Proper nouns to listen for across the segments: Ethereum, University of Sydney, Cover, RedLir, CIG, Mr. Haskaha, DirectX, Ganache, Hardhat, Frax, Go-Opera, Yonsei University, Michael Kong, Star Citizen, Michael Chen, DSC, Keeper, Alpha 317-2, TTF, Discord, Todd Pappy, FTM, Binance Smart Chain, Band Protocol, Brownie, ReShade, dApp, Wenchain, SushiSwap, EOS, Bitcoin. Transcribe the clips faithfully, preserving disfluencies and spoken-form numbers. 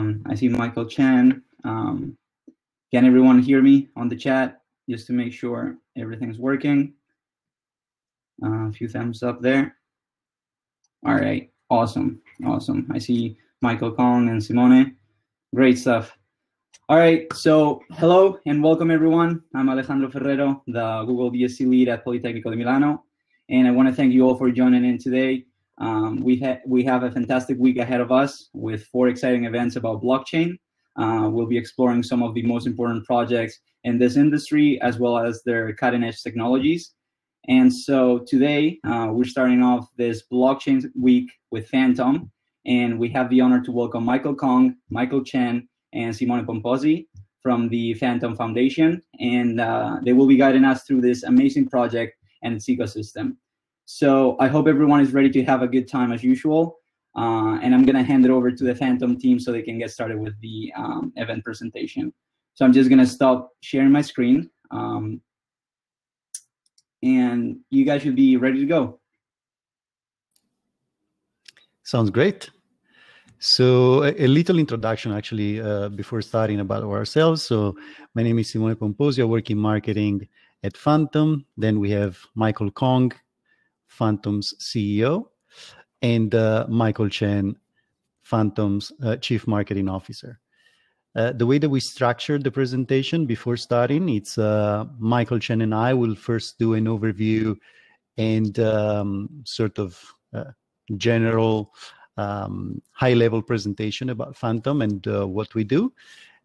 Um, I see Michael Chen. Um, can everyone hear me on the chat? Just to make sure everything's working. Uh, a few thumbs up there. All right, awesome, awesome. I see Michael Kong and Simone. Great stuff. All right, so hello and welcome everyone. I'm Alejandro Ferrero, the Google B S C lead at Politecnico di Milano, and I want to thank you all for joining in today. Um, we, ha we have a fantastic week ahead of us with four exciting events about blockchain. Uh, we'll be exploring some of the most important projects in this industry, as well as their cutting-edge technologies. And so today, uh, we're starting off this blockchain week with Fantom, and we have the honor to welcome Michael Kong, Michael Chen, and Simone Pomposi from the Fantom Foundation. And uh, they will be guiding us through this amazing project and its ecosystem. So I hope everyone is ready to have a good time as usual. Uh, and I'm going to hand it over to the Fantom team so they can get started with the um, event presentation. So I'm just going to stop sharing my screen. Um, and you guys should be ready to go. Sounds great. So a, a little introduction, actually, uh, before starting about ourselves. So my name is Simone Pomposi. I work in marketing at Fantom. Then we have Michael Kong, Fantom's C E O, and uh, Michael Chen, Fantom's uh, Chief Marketing Officer. Uh, the way that we structured the presentation before starting, it's uh, Michael Chen and I will first do an overview and um, sort of uh, general um, high-level presentation about Fantom and uh, what we do.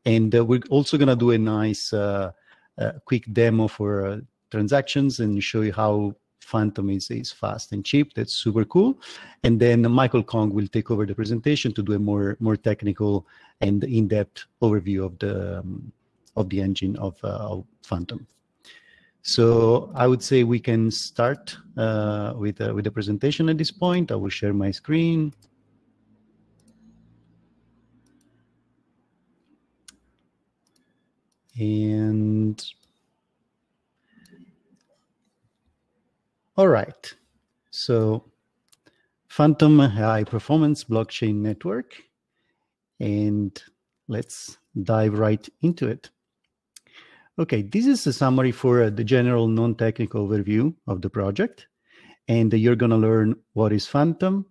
And uh, we're also going to do a nice uh, uh, quick demo for uh, transactions and show you how Fantom is, is fast and cheap. That's super cool. And then Michael Kong will take over the presentation to do a more more technical and in-depth overview of the um, of the engine of, uh, of Fantom. So I would say we can start uh, with uh, with the presentation at this point. I will share my screen. And all right, so Fantom High Performance Blockchain Network, and let's dive right into it. Okay, this is a summary for uh, the general non-technical overview of the project, and uh, you're gonna learn what is Fantom,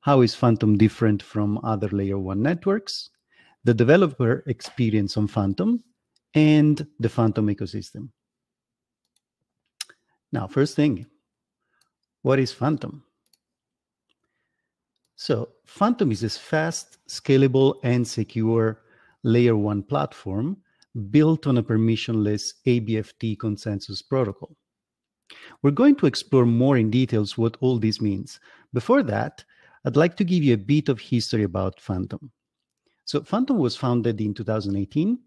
how is Fantom different from other layer one networks, the developer experience on Fantom, and the Fantom ecosystem. Now, first thing, what is Fantom? So Fantom is a fast, scalable, and secure layer one platform built on a permissionless A B F T consensus protocol. We're going to explore more in details what all this means. Before that, I'd like to give you a bit of history about Fantom. So Fantom was founded in two thousand eighteen.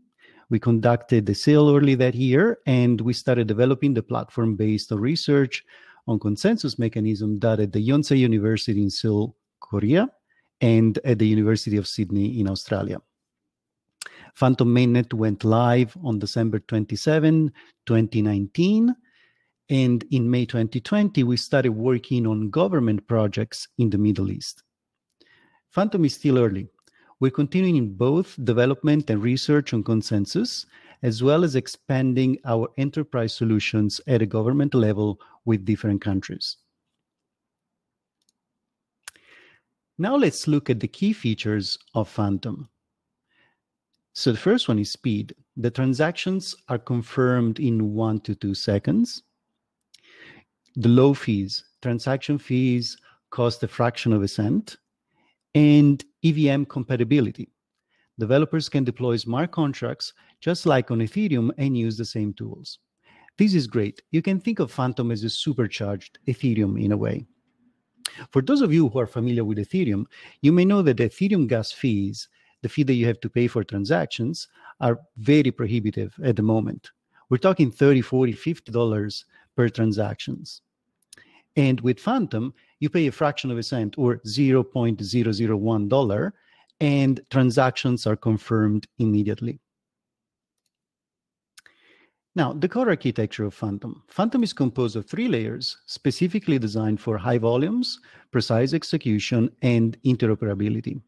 We conducted the sale early that year, and we started developing the platform based on research on consensus mechanism that at the Yonsei University in Seoul, Korea, and at the University of Sydney in Australia. Fantom mainnet went live on December twenty-seventh, twenty nineteen, and in May twenty twenty, we started working on government projects in the Middle East. Fantom is still early. We're continuing in both development and research on consensus, as well as expanding our enterprise solutions at a government level with different countries. Now let's look at the key features of Fantom. So the first one is speed. The transactions are confirmed in one to two seconds. The low fees, transaction fees cost a fraction of a cent, and E V M compatibility. Developers can deploy smart contracts just like on Ethereum and use the same tools. This is great. You can think of Fantom as a supercharged Ethereum in a way. For those of you who are familiar with Ethereum, you may know that the Ethereum gas fees, the fee that you have to pay for transactions, are very prohibitive at the moment. We're talking thirty, forty, fifty dollars per transactions. And with Fantom, you pay a fraction of a cent or zero point zero zero one dollars, and transactions are confirmed immediately. Now, the core architecture of Fantom. Fantom is composed of three layers specifically designed for high volumes, precise execution, and interoperability.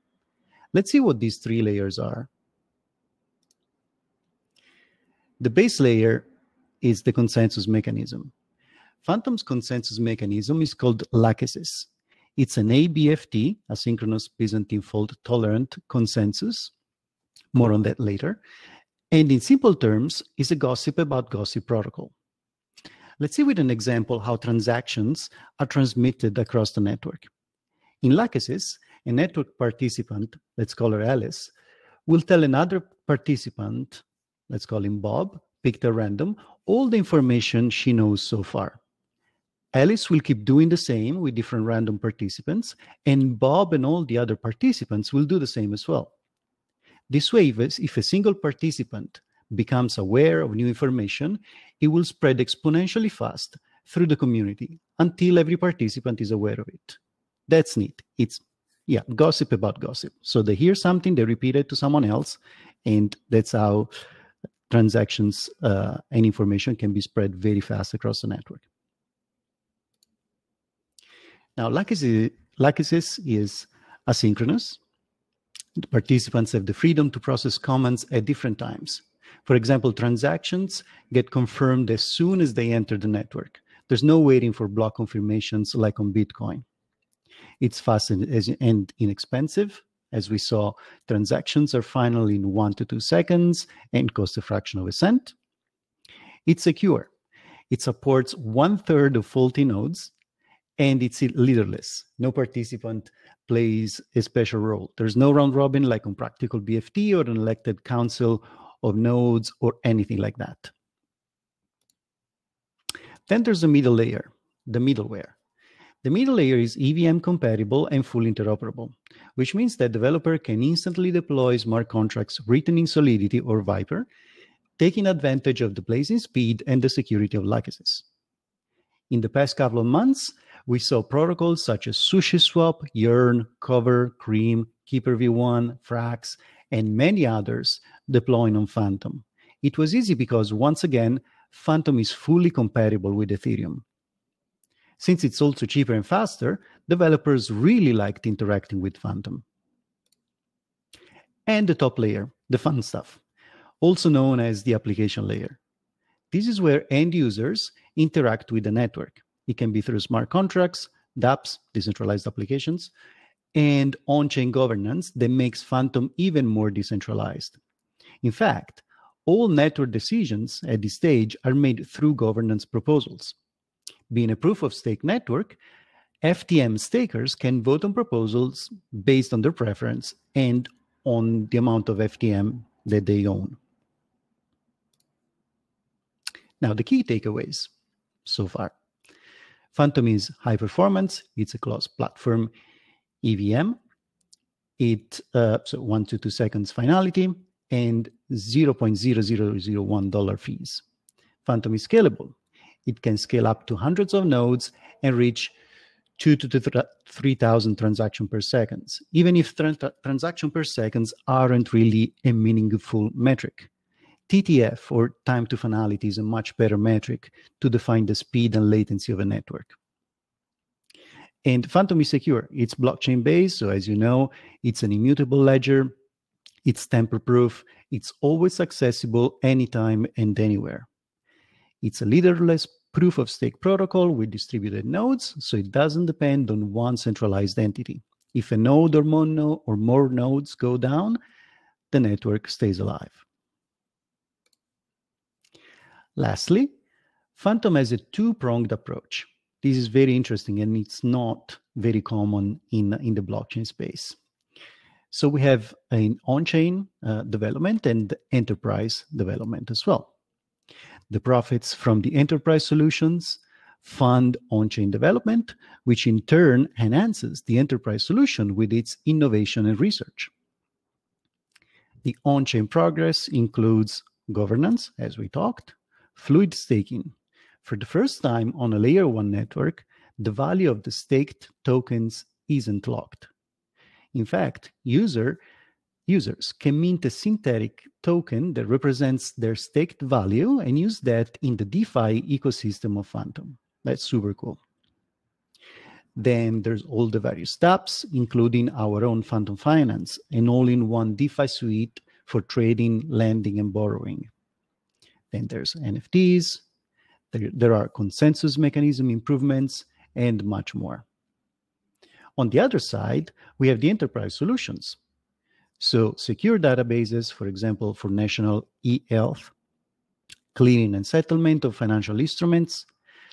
Let's see what these three layers are. The base layer is the consensus mechanism. Fantom's consensus mechanism is called Lachesis. It's an A B F T, asynchronous Byzantine fault-tolerant consensus. More on that later. And in simple terms, is a gossip about gossip protocol. Let's see with an example how transactions are transmitted across the network. In Lachesis, a network participant, let's call her Alice, will tell another participant, let's call him Bob, picked at random, all the information she knows so far. Alice will keep doing the same with different random participants, and Bob and all the other participants will do the same as well. This way, if a single participant becomes aware of new information, it will spread exponentially fast through the community until every participant is aware of it. That's neat. It's, yeah, gossip about gossip. So they hear something, they repeat it to someone else, and that's how transactions uh, and information can be spread very fast across the network. Now, Lachesis is asynchronous. The participants have the freedom to process comments at different times. For example, transactions get confirmed as soon as they enter the network. There's no waiting for block confirmations like on Bitcoin. It's fast and inexpensive. As we saw, transactions are final in one to two seconds and cost a fraction of a cent. It's secure. It supports one third of faulty nodes, and it's leaderless. No participant plays a special role. There's no round robin like on practical B F T or an elected council of nodes or anything like that. Then there's the middle layer, the middleware. The middle layer is E V M compatible and fully interoperable, which means that developer can instantly deploy smart contracts written in Solidity or Viper, taking advantage of the blazing speed and the security of Lachesis. In the past couple of months, we saw protocols such as SushiSwap, Yearn, Cover, Cream, Keeper v one, Frax, and many others deploying on Fantom. It was easy because, once again, Fantom is fully compatible with Ethereum. Since it's also cheaper and faster, developers really liked interacting with Fantom. And the top layer, the fun stuff, also known as the application layer. This is where end users interact with the network. It can be through smart contracts, dApps, decentralized applications, and on-chain governance that makes Fantom even more decentralized. In fact, all network decisions at this stage are made through governance proposals. Being a proof-of-stake network, F T M stakers can vote on proposals based on their preference and on the amount of F T M that they own. Now, the key takeaways so far. Fantom is high performance. It's a closed platform E V M. It uh, so one to two seconds finality and zero point zero zero zero one dollar fees. Fantom is scalable. It can scale up to hundreds of nodes and reach two to three thousand transactions per second, even if trans transactions per second aren't really a meaningful metric. T T F, or time to finality, is a much better metric to define the speed and latency of a network. And Fantom is secure. It's blockchain-based, so as you know, it's an immutable ledger, it's tamper-proof, it's always accessible anytime and anywhere. It's a leaderless proof-of-stake protocol with distributed nodes, so it doesn't depend on one centralized entity. If a node or more, no- or more nodes go down, the network stays alive. Lastly, Fantom has a two-pronged approach. This is very interesting, and it's not very common in, in the blockchain space. So we have an on-chain uh, development and enterprise development as well. The profits from the enterprise solutions fund on-chain development, which in turn enhances the enterprise solution with its innovation and research. The on-chain progress includes governance, as we talked, fluid staking. For the first time on a layer one network, the value of the staked tokens isn't locked. In fact, user, users can mint a synthetic token that represents their staked value and use that in the DeFi ecosystem of Fantom. That's super cool. Then there's all the various dApps, including our own Fantom Finance, an all-in-one DeFi suite for trading, lending, and borrowing. Then there's N F Ts, there, there are consensus mechanism improvements, and much more. On the other side, we have the enterprise solutions. So secure databases, for example, for national e-health, clearing and settlement of financial instruments,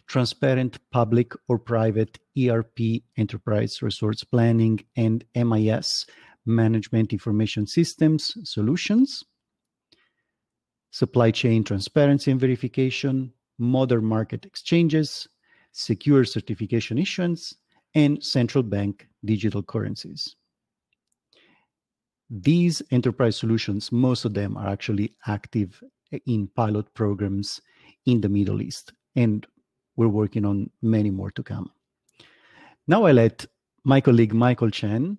transparent public or private E R P, enterprise resource planning, and M I S, management information systems solutions, supply chain transparency and verification, modern market exchanges, secure certification issuance, and central bank digital currencies. These enterprise solutions, most of them are actually active in pilot programs in the Middle East, and we're working on many more to come. Now I let my colleague Michael Chen,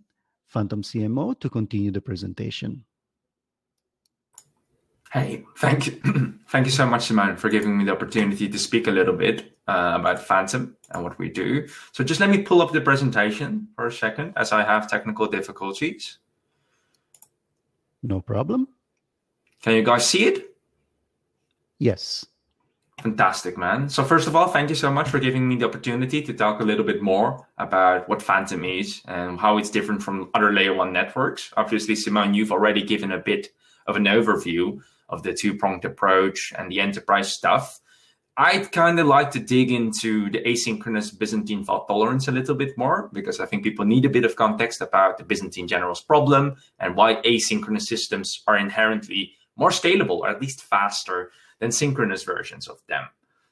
Fantom C M O, to continue the presentation. Hey, thank you. Thank you so much, Simone, for giving me the opportunity to speak a little bit uh, about Fantom and what we do. So just let me pull up the presentation for a second, as I have technical difficulties. No problem. Can you guys see it? Yes. Fantastic, man. So first of all, thank you so much for giving me the opportunity to talk a little bit more about what Fantom is and how it's different from other layer one networks. Obviously, Simone, you've already given a bit of an overview of the two-pronged approach and the enterprise stuff. I'd kind of like to dig into the asynchronous Byzantine fault tolerance a little bit more, because I think people need a bit of context about the Byzantine generals problem and why asynchronous systems are inherently more scalable, or at least faster than synchronous versions of them.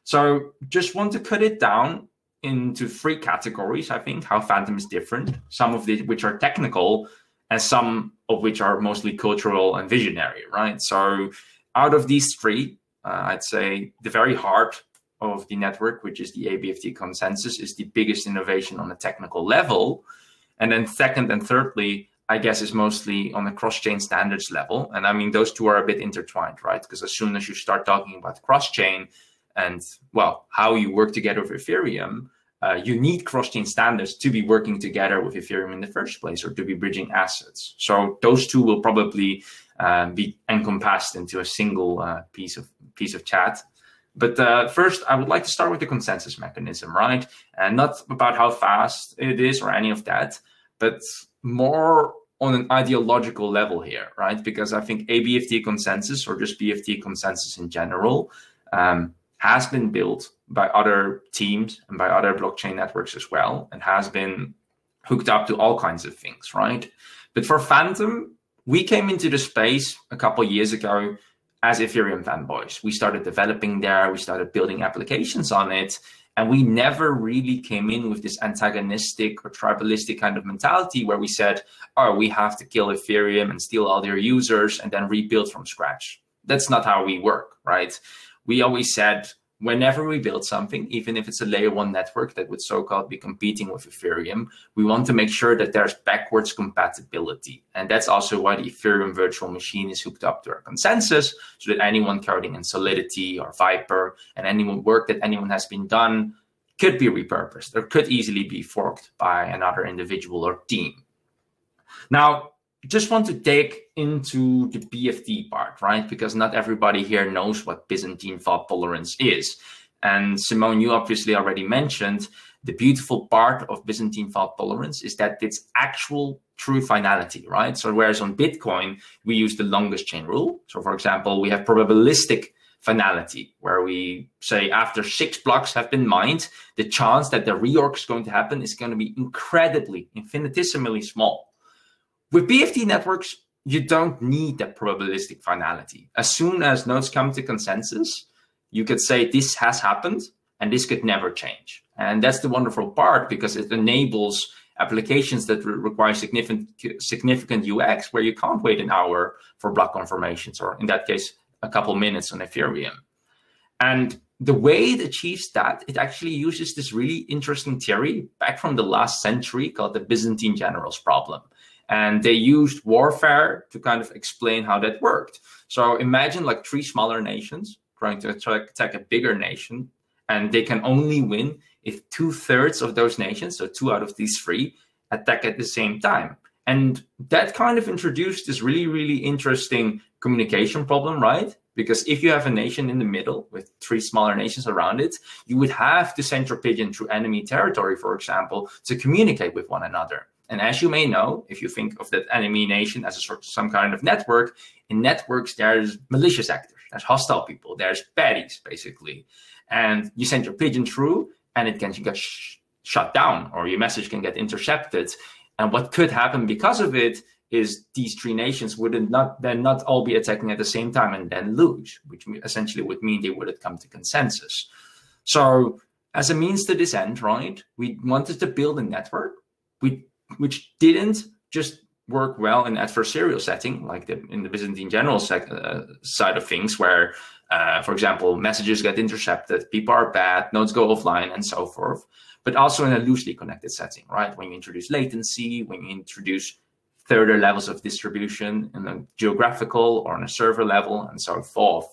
So just want to cut it down into three categories, I think, how Fantom is different, some of which are technical and some of which are mostly cultural and visionary, right? So out of these three, Uh, I'd say the very heart of the network, which is the A B F T consensus, is the biggest innovation on a technical level. And then second and thirdly, I guess, is mostly on the cross-chain standards level. And I mean, those two are a bit intertwined, right? Because as soon as you start talking about cross-chain and, well, how you work together with Ethereum, uh, you need cross-chain standards to be working together with Ethereum in the first place, or to be bridging assets. So those two will probably Uh, be encompassed into a single uh, piece of piece of chat. But uh, first, I would like to start with the consensus mechanism, right? And not about how fast it is or any of that, but more on an ideological level here, right? Because I think A B F T consensus, or just B F T consensus in general, um, has been built by other teams and by other blockchain networks as well, and has been hooked up to all kinds of things, right? But for Fantom, we came into the space a couple of years ago as Ethereum fanboys. We started developing there, we started building applications on it, and we never really came in with this antagonistic or tribalistic kind of mentality where we said, oh, we have to kill Ethereum and steal all their users and then rebuild from scratch. That's not how we work, right? We always said, whenever we build something, even if it's a layer one network that would so-called be competing with Ethereum, we want to make sure that there's backwards compatibility. And that's also why the Ethereum virtual machine is hooked up to our consensus, so that anyone coding in Solidity or Viper and any work that anyone has been done could be repurposed or could easily be forked by another individual or team. Now, just want to dig into the B F T part, right? Because not everybody here knows what Byzantine fault tolerance is. And Simone, you obviously already mentioned the beautiful part of Byzantine fault tolerance is that it's actual true finality, right? So whereas on Bitcoin, we use the longest chain rule. So for example, we have probabilistic finality, where we say after six blocks have been mined, the chance that the reorg is going to happen is going to be incredibly, infinitesimally small. With B F T networks, you don't need that probabilistic finality. As soon as nodes come to consensus, you could say this has happened and this could never change. And that's the wonderful part, because it enables applications that require significant, significant U X, where you can't wait an hour for block confirmations, or in that case, a couple minutes on Ethereum. And the way it achieves that, it actually uses this really interesting theory back from the last century called the Byzantine generals problem. And they used warfare to kind of explain how that worked. So imagine like three smaller nations trying to attack a bigger nation. And they can only win if two-thirds of those nations, so two out of these three, attack at the same time. And that kind of introduced this really, really interesting communication problem, right? Because if you have a nation in the middle with three smaller nations around it, you would have to send your pigeon through enemy territory, for example, to communicate with one another. And as you may know, if you think of that enemy nation as a sort of some kind of network, in networks, there's malicious actors, there's hostile people, there's baddies, basically. And you send your pigeon through and it can get sh shut down, or your message can get intercepted. And what could happen because of it is these three nations would not then not all be attacking at the same time and then lose, which essentially would mean they wouldn't come to consensus. So as a means to this end, right, we wanted to build a network we, which didn't just work well in adversarial setting, like the, in the Byzantine general sec, uh, side of things, where, uh, for example, messages get intercepted, people are bad, nodes go offline, and so forth, but also in a loosely connected setting, right? When you introduce latency, when you introduce further levels of distribution in a geographical or on a server level and so forth,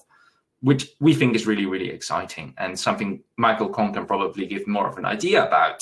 which we think is really, really exciting and something Michael Kong can probably give more of an idea about.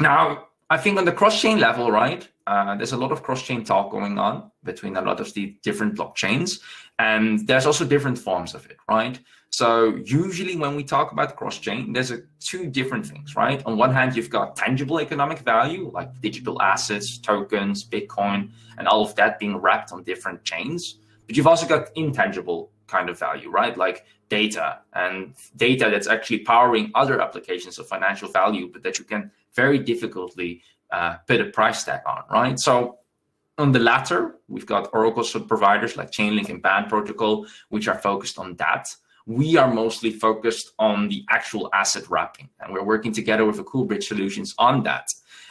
Now, I think on the cross-chain level, right, uh, there's a lot of cross-chain talk going on between a lot of the different blockchains, and there's also different forms of it, right? So usually when we talk about cross-chain, there's a, two different things, right? On one hand, you've got tangible economic value, like digital assets, tokens, Bitcoin, and all of that being wrapped on different chains. But you've also got intangible kind of value, right? Like data, and data that's actually powering other applications of financial value, but that you can very difficultly uh, put a price tag on, right? So on the latter, we've got Oracle providers like Chainlink and Band Protocol, which are focused on that. We are mostly focused on the actual asset wrapping, and we're working together with a cool bridge solutions on that.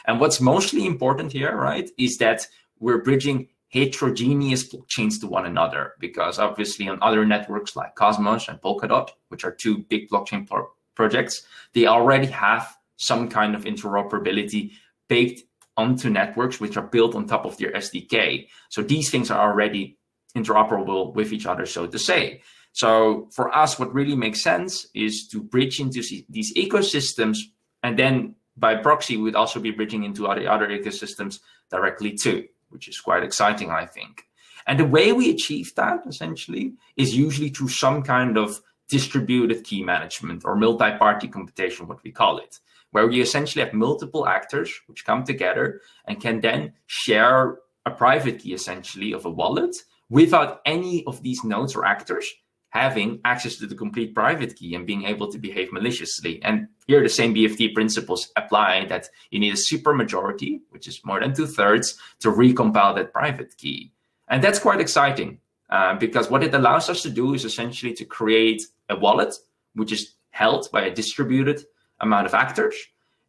And what's mostly important here, right, is that we're bridging heterogeneous blockchains to one another, because obviously on other networks like Cosmos and Polkadot, which are two big blockchain pro projects, they already have some kind of interoperability baked onto networks which are built on top of their S D K. So these things are already interoperable with each other, so to say. So for us, what really makes sense is to bridge into these ecosystems, and then by proxy, we'd also be bridging into other, other ecosystems directly too, which is quite exciting, I think. And the way we achieve that essentially is usually through some kind of distributed key management or multi-party computation, what we call it, where we essentially have multiple actors which come together and can then share a private key essentially of a wallet without any of these nodes or actors having access to the complete private key and being able to behave maliciously. And here the same B F T principles apply, that you need a supermajority, which is more than two thirds, to recompile that private key. And that's quite exciting uh, because what it allows us to do is essentially to create a wallet, which is held by a distributed amount of actors.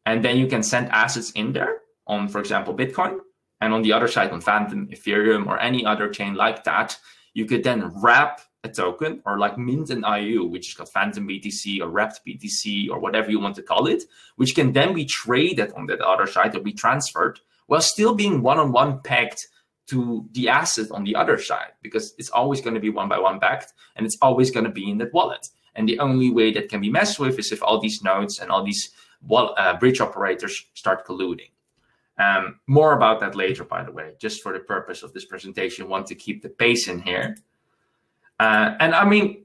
And then you can send assets in there on, for example, Bitcoin. And on the other side on Fantom, Ethereum, or any other chain like that, you could then wrap a token, or like Mint and I U, which is called Fantom B T C or wrapped B T C or whatever you want to call it, which can then be traded on that other side or be transferred while still being one-on-one pegged to the asset on the other side, because it's always going to be one-by-one pegged and it's always going to be in that wallet. And the only way that can be messed with is if all these nodes and all these wall, uh, bridge operators start colluding. Um, more about that later, by the way, just for the purpose of this presentation, want to keep the pace in here. Uh, and I mean,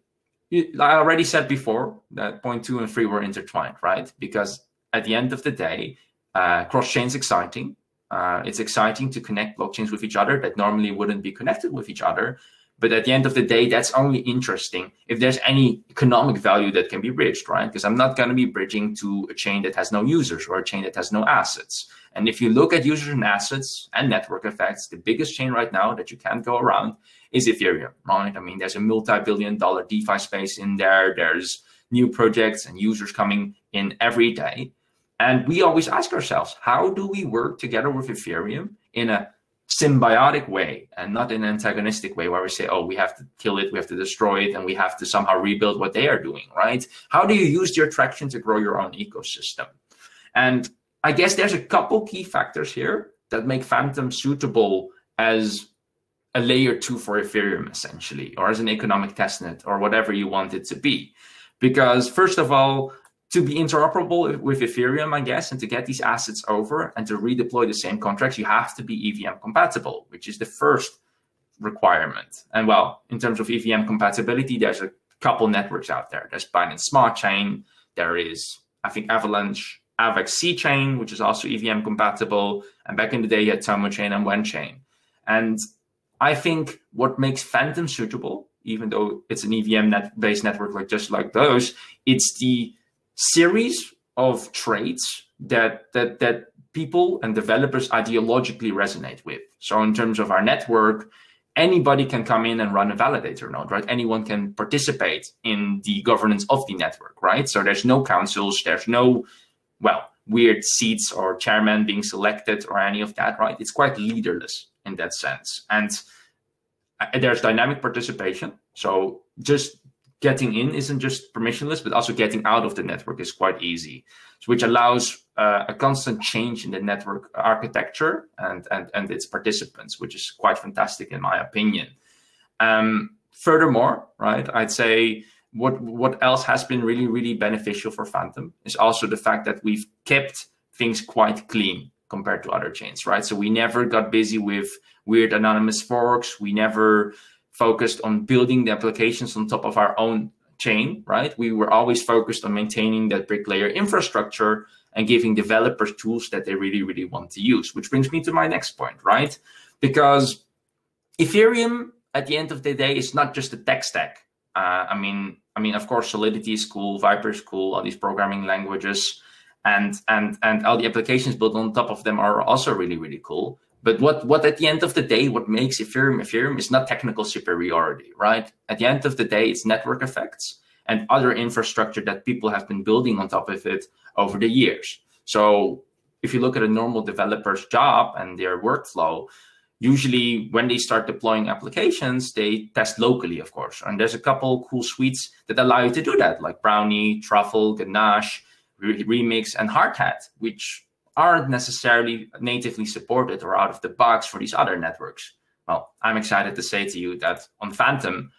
I already said before that point two and three were intertwined, right? Because at the end of the day, uh, cross-chain is exciting. Uh, it's exciting to connect blockchains with each other that normally wouldn't be connected with each other. But at the end of the day, that's only interesting if there's any economic value that can be bridged, right? Because I'm not going to be bridging to a chain that has no users or a chain that has no assets. And if you look at users and assets and network effects, the biggest chain right now that you can't go around is Ethereum, right? I mean, there's a multi-billion dollar DeFi space in there. There's new projects and users coming in every day. And we always ask ourselves, how do we work together with Ethereum in a symbiotic way and not in an antagonistic way where we say, oh, we have to kill it, we have to destroy it, and we have to somehow rebuild what they are doing, right? How do you use your traction to grow your own ecosystem? And I guess there's a couple key factors here that make Fantom suitable as a layer two for Ethereum essentially, or as an economic testnet or whatever you want it to be, because first of all, to be interoperable with Ethereum, I guess, and to get these assets over and to redeploy the same contracts, you have to be E V M compatible, which is the first requirement. And well, in terms of E V M compatibility, there's a couple networks out there. There's Binance Smart Chain. There is, I think, Avalanche, Avax C Chain, which is also E V M compatible. And back in the day, you had Tomo Chain and WenChain. And I think what makes Fantom suitable, even though it's an E V M net based network, like just like those, it's the series of traits that that that people and developers ideologically resonate with. So in terms of our network, anybody can come in and run a validator node, right? Anyone can participate in the governance of the network, right? So there's no councils, there's no, well, weird seats or chairman being selected or any of that, right? It's quite leaderless in that sense. And there's dynamic participation. So just getting in isn't just permissionless, but also getting out of the network is quite easy, which allows uh, a constant change in the network architecture and, and, and its participants, which is quite fantastic in my opinion. Um, furthermore, right, I'd say what, what else has been really, really beneficial for Fantom is also the fact that we've kept things quite clean compared to other chains, right? So we never got busy with weird anonymous forks. We never focused on building the applications on top of our own chain, right? We were always focused on maintaining that brick layer infrastructure and giving developers tools that they really, really want to use, which brings me to my next point, right? Because Ethereum, at the end of the day, is not just a tech stack. Uh, I mean, I mean, of course, Solidity is cool, Viper is cool, all these programming languages, and and and all the applications built on top of them are also really, really cool. But what, what at the end of the day, what makes Ethereum Ethereum is not technical superiority, right? At the end of the day, it's network effects and other infrastructure that people have been building on top of it over the years. So if you look at a normal developer's job and their workflow, usually when they start deploying applications, they test locally, of course. And there's a couple cool suites that allow you to do that, like Brownie, Truffle, Ganache, Remix, and Hardhat, which aren't necessarily natively supported or out of the box for these other networks. Well, I'm excited to say to you that on Fantom,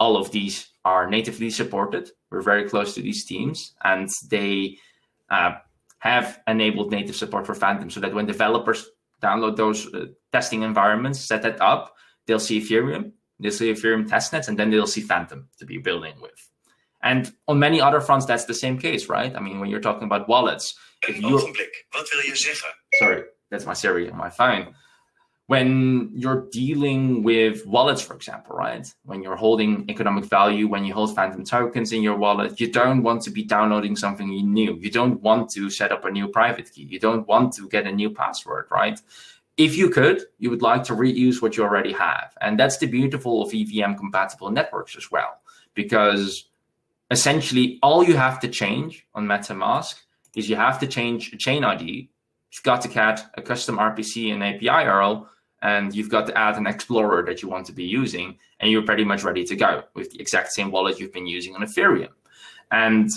all of these are natively supported. We're very close to these teams, and they uh, have enabled native support for Fantom so that when developers download those uh, testing environments, set that up, they'll see Ethereum, they'll see Ethereum testnets, and then they'll see Fantom to be building with. And on many other fronts, that's the same case, right? I mean, when you're talking about wallets, if you're... Sorry, that's my Siri on my phone. When you're dealing with wallets, for example, right? When you're holding economic value, when you hold Fantom tokens in your wallet, you don't want to be downloading something new. You don't want to set up a new private key. You don't want to get a new password, right? If you could, you would like to reuse what you already have. And that's the beautiful of E V M-compatible networks as well, because essentially, all you have to change on MetaMask is you have to change a chain I D. You've got to get a custom R P C and A P I U R L, and you've got to add an explorer that you want to be using, and you're pretty much ready to go with the exact same wallet you've been using on Ethereum. And,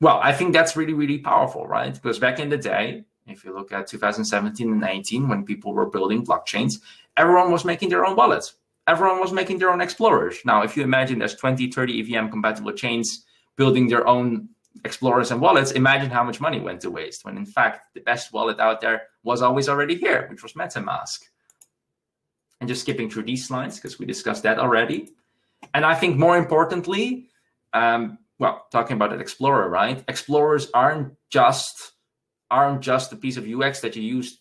well, I think that's really, really powerful, right? Because back in the day, if you look at two thousand seventeen and eighteen, when people were building blockchains, everyone was making their own wallets. Everyone was making their own explorers. Now, if you imagine there's twenty, thirty E V M-compatible chains building their own explorers and wallets, imagine how much money went to waste, when in fact, the best wallet out there was always already here, which was MetaMask. And just skipping through these slides, because we discussed that already. And I think more importantly, um, well, talking about an explorer, right? Explorers aren't just, aren't just a piece of U X that you use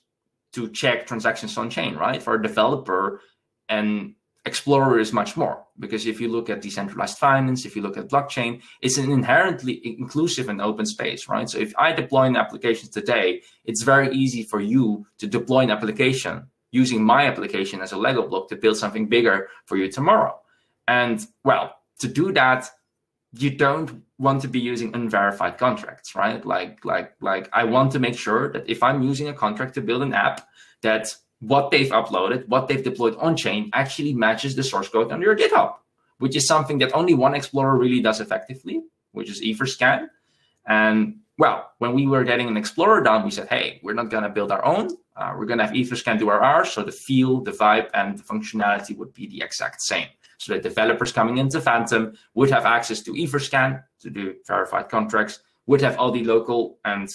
to check transactions on chain, right? For a developer, an explorer is much more, because if you look at decentralized finance, if you look at blockchain, it's an inherently inclusive and open space, right? So if I deploy an application today, it's very easy for you to deploy an application using my application as a Lego block to build something bigger for you tomorrow. And well, to do that, you don't want to be using unverified contracts, right? Like, like, like I want to make sure that if I'm using a contract to build an app, that what they've uploaded, what they've deployed on-chain actually matches the source code on your GitHub, which is something that only one explorer really does effectively, which is Etherscan. And well, when we were getting an explorer down, we said, hey, we're not going to build our own. Uh, we're going to have Etherscan do our R, so the feel, the vibe, and the functionality would be the exact same. So that developers coming into Fantom would have access to Etherscan to do verified contracts, would have all the local and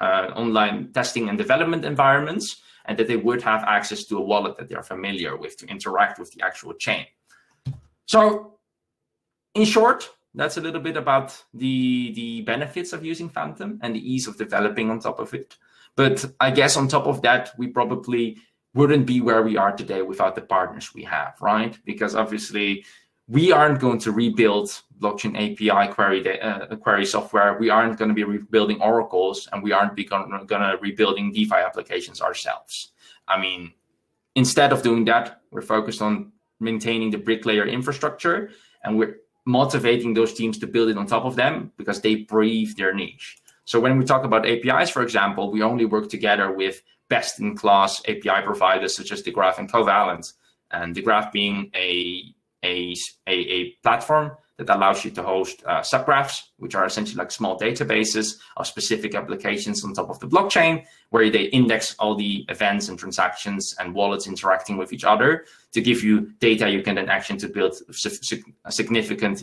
uh, online testing and development environments, and that they would have access to a wallet that they are familiar with to interact with the actual chain. So in short, that's a little bit about the, the benefits of using Fantom and the ease of developing on top of it. But I guess on top of that, we probably wouldn't be where we are today without the partners we have, right? Because obviously, we aren't going to rebuild blockchain A P I query, uh, query software. We aren't going to be rebuilding oracles, and we aren't going to be rebuilding DeFi applications ourselves. I mean, instead of doing that, we're focused on maintaining the bricklayer infrastructure, and we're motivating those teams to build it on top of them because they breathe their niche. So when we talk about A P Is, for example, we only work together with best-in-class A P I providers such as the Graph and Covalent, and the Graph being a, a, a, a platform that allows you to host uh, subgraphs, which are essentially like small databases of specific applications on top of the blockchain, where they index all the events and transactions and wallets interacting with each other to give you data you can then action to build significant,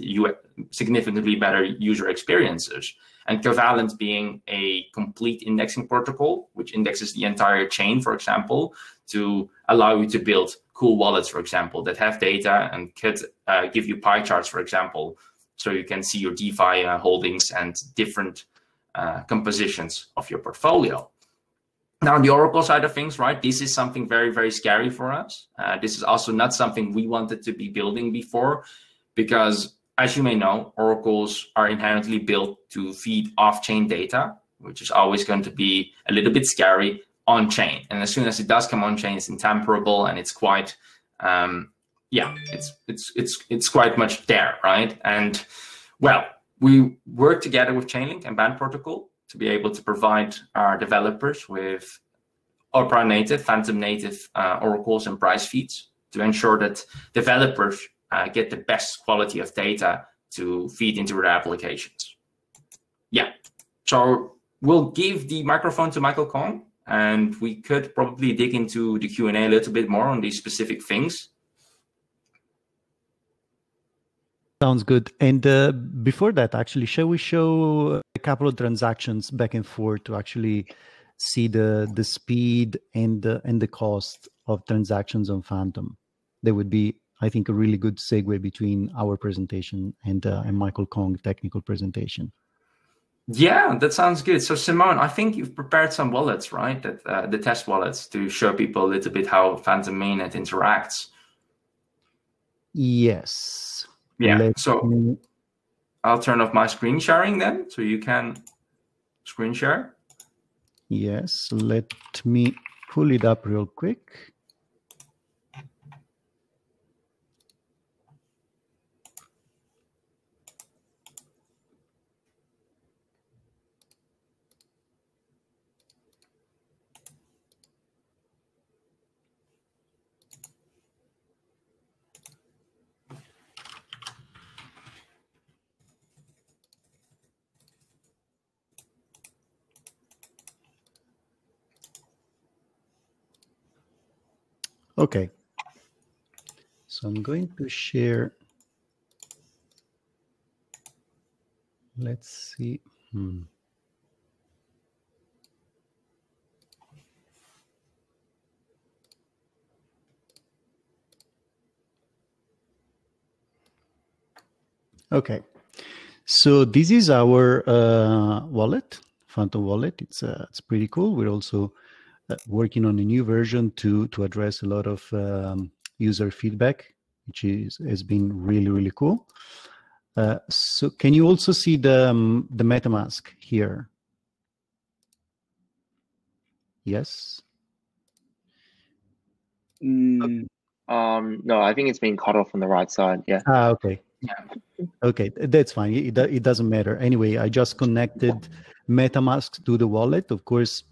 significantly better user experiences. And Covalent being a complete indexing protocol, which indexes the entire chain, for example, to allow you to build cool wallets, for example, that have data and could uh, give you pie charts, for example, so you can see your DeFi uh, holdings and different uh, compositions of your portfolio. Now, on the Oracle side of things, right, this is something very, very scary for us. Uh, this is also not something we wanted to be building before, because as you may know, oracles are inherently built to feed off-chain data, which is always going to be a little bit scary on-chain. And as soon as it does come on-chain, it's intemperable, and it's quite, um, yeah, it's it's it's it's quite much there, right? And well, we work together with Chainlink and Band Protocol to be able to provide our developers with Opera native, Fantom native uh, oracles and price feeds to ensure that developers uh, get the best quality of data to feed into their applications. Yeah, so we'll give the microphone to Michael Kong, and we could probably dig into the Q and A a little bit more on these specific things. Sounds good. And uh, before that, actually, shall we show a couple of transactions back and forth to actually see the the speed and the, and the cost of transactions on Fantom? That would be, I think, a really good segue between our presentation and uh, and Michael Kong's technical presentation. Yeah, that sounds good. So Simone, I think you've prepared some wallets, right? That uh, the test wallets to show people a little bit how Fantom mainnet interacts. Yes. Yeah, Let so me... I'll turn off my screen sharing then, so you can screen share. Yes, let me pull it up real quick. Okay, so I'm going to share. Let's see. Hmm. Okay, so this is our uh, wallet, Fantom wallet. It's uh, it's pretty cool. We're also working on a new version to to address a lot of um, user feedback, which is has been really really cool. Uh, so can you also see the um, the MetaMask here? Yes. Mm, um. No, I think it's being cut off on the right side. Yeah. Ah. Okay. Yeah. Okay, that's fine. It it doesn't matter anyway. I just connected MetaMask to the wallet, of course.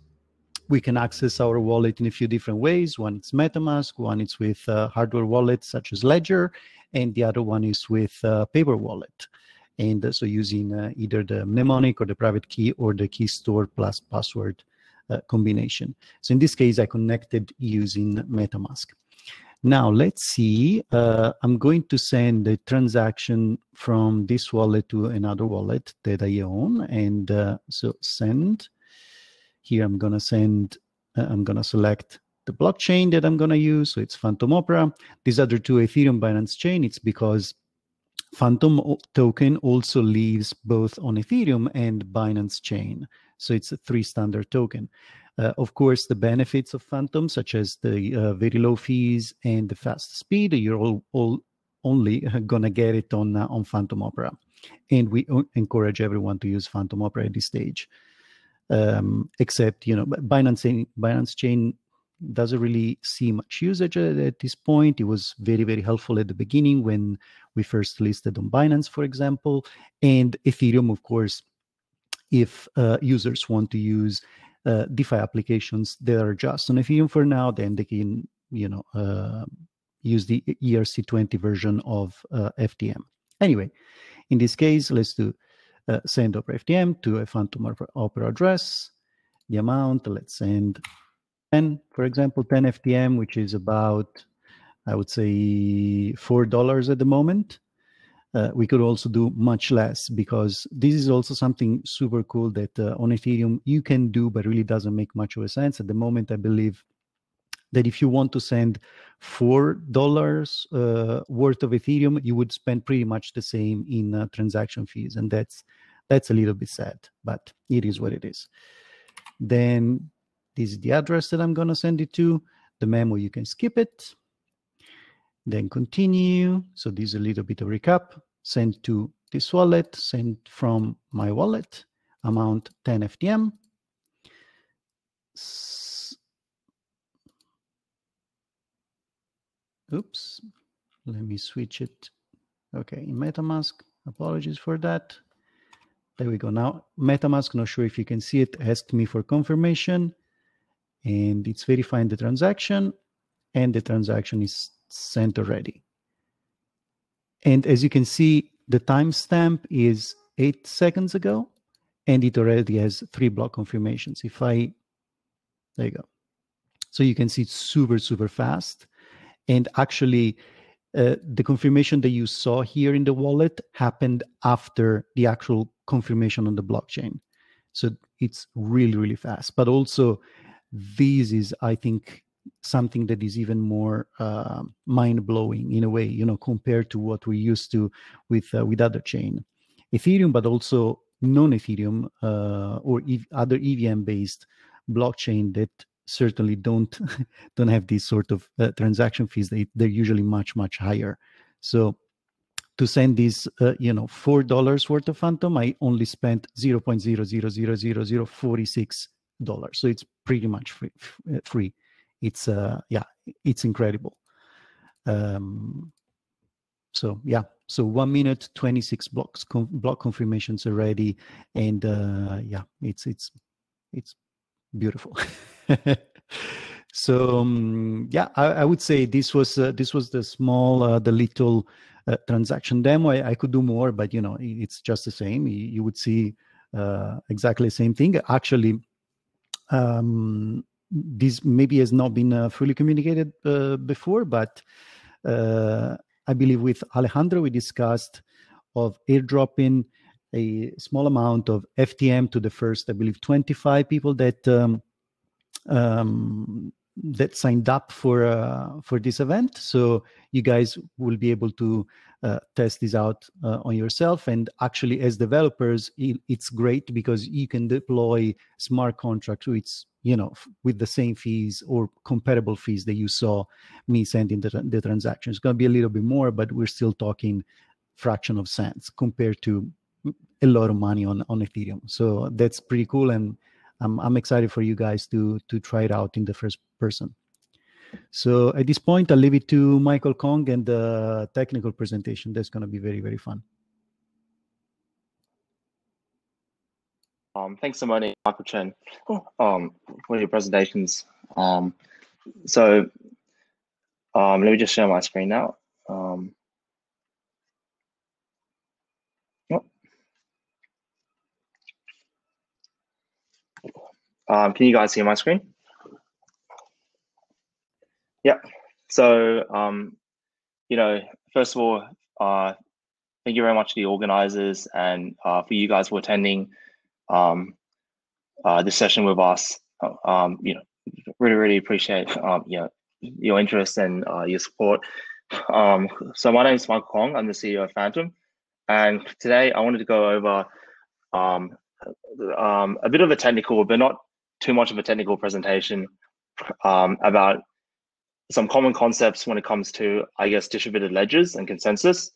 We can access our wallet in a few different ways. One is MetaMask, one is with uh, hardware wallets such as Ledger, and the other one is with uh, paper wallet. And uh, so using uh, either the mnemonic or the private key or the key store plus password uh, combination. So in this case, I connected using MetaMask. Now let's see, uh, I'm going to send a transaction from this wallet to another wallet that I own. And uh, so send, here I'm gonna send, uh, I'm gonna select the blockchain that I'm gonna use. So it's Fantom Opera. These other two Ethereum Binance Chain, it's because Fantom token also lives both on Ethereum and Binance Chain. So it's a three standard token. Uh, of course, the benefits of Fantom, such as the uh, very low fees and the fast speed, you're all, all only going to get it on, uh, on Fantom Opera. And we encourage everyone to use Fantom Opera at this stage. Um, except, you know, Binance, Binance Chain doesn't really see much usage at, at this point. It was very, very helpful at the beginning when we first listed on Binance, for example. And Ethereum, of course, if uh, users want to use uh, DeFi applications that are just on Ethereum for now, then they can, you know, uh, use the E R C twenty version of uh, F T M. Anyway, in this case, let's do uh, send over F T M to a Fantom Opera address. The amount, let's send ten, for example, ten F T M, which is about, I would say, four dollars at the moment. Uh, we could also do much less, because this is also something super cool that uh, on Ethereum you can do, but really doesn't make much of a sense. At the moment, I believe that if you want to send four dollars uh, worth of Ethereum, you would spend pretty much the same in uh, transaction fees. And that's, that's a little bit sad, but it is what it is. Then this is the address that I'm going to send it to. The memo, you can skip it. Then continue. So this is a little bit of recap. Send to this wallet, send from my wallet, amount ten F T M. S Oops, let me switch it. Okay, in MetaMask, apologies for that. There we go. Now, MetaMask, not sure if you can see it, asked me for confirmation, and it's verifying the transaction, and the transaction is sent already. And as you can see, the timestamp is eight seconds ago, and it already has three block confirmations. If I, there you go. So you can see it's super, super fast. And actually, uh, the confirmation that you saw here in the wallet happened after the actual confirmation on the blockchain. So it's really, really fast. But also, this is, I think, something that is even more uh, mind-blowing in a way, you know, compared to what we used to with uh, with other chain, Ethereum, but also non-Ethereum uh, or e other E V M-based blockchain that certainly don't don't have these sort of uh, transaction fees. They they're usually much much higher. So to send these, uh, you know, four dollars worth of Fantom, I only spent zero point zero zero zero zero zero forty six dollars. So it's pretty much free. free. It's uh yeah, it's incredible. Um, so yeah, so one minute, twenty-six blocks, con block confirmations already, and uh, yeah, it's it's it's beautiful. So um, yeah, I, I would say this was uh, this was the small, uh, the little uh, transaction demo. I, I could do more, but you know, it's just the same. You, you would see uh, exactly the same thing, actually. Um, This maybe has not been uh, fully communicated uh, before, but uh, I believe with Alejandro, we discussed of airdropping a small amount of F T M to the first, I believe, twenty-five people that um, um, that signed up for uh, for this event. So you guys will be able to uh, test this out uh, on yourself. And actually, as developers, it, it's great because you can deploy smart contracts, which, you know, with the same fees or comparable fees that you saw me sending the, the transaction. It's going to be a little bit more, but we're still talking fraction of cents compared to a lot of money on, on Ethereum. So that's pretty cool. And I'm, I'm excited for you guys to, to try it out in the first person. So at this point, I'll leave it to Michael Kong and the technical presentation. That's going to be very, very fun. Um, thanks, Simone, Michael Chen, um, for your presentations. Um, so um, let me just share my screen now. Um, oh. Um, can you guys see my screen? Yeah. So, um, you know, first of all, uh, thank you very much to the organizers and uh, for you guys for attending um, uh, this session with us. Um, you know, really, really appreciate um, you know, your interest and uh, your support. Um, so my name is Michael Kong. I'm the C E O of Fantom, and today I wanted to go over um, um, a bit of a technical, but not too much of a technical presentation um, about some common concepts when it comes to, I guess, distributed ledgers and consensus,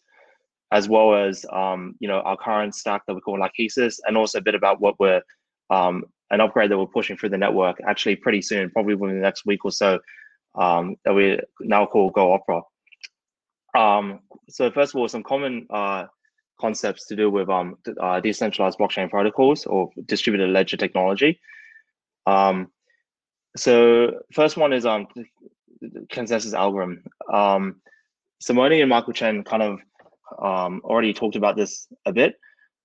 as well as um, you know, our current stack that we call Lachesis, and also a bit about what we're um, an upgrade that we're pushing through the network actually pretty soon, probably within the next week or so, um, that we now call Go Opera. Um, so first of all, some common uh, concepts to do with um, uh, decentralized blockchain protocols or distributed ledger technology. Um, so first one is um, consensus algorithm. Um, Simone and Michael Chen kind of um, already talked about this a bit,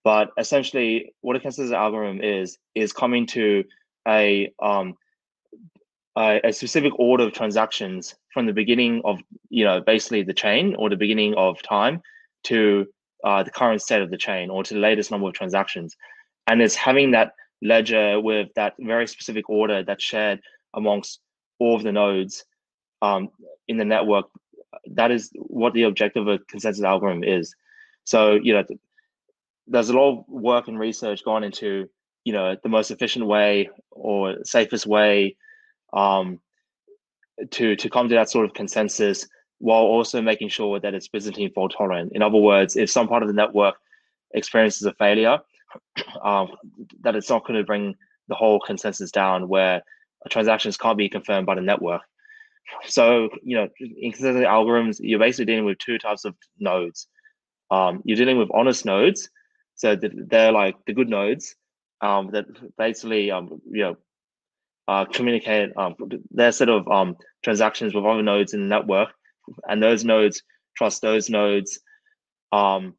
but essentially what a consensus algorithm is, is coming to a, um, a, a specific order of transactions from the beginning of, you know, basically the chain or the beginning of time to uh, the current state of the chain or to the latest number of transactions. And it's having that ledger with that very specific order that's shared amongst all of the nodes um, in the network. That is what the objective of a consensus algorithm is. So, you know, there's a lot of work and research gone into, you know, the most efficient way or safest way um, to, to come to that sort of consensus, while also making sure that it's Byzantine fault tolerant. In other words, if some part of the network experiences a failure, um, that it's not going to bring the whole consensus down where transactions can't be confirmed by the network. So, you know, in consensus algorithms, you're basically dealing with two types of nodes. Um, you're dealing with honest nodes. So they're like the good nodes um, that basically, um, you know, uh, communicate um, their set of um, transactions with other nodes in the network, and those nodes trust those nodes. Um,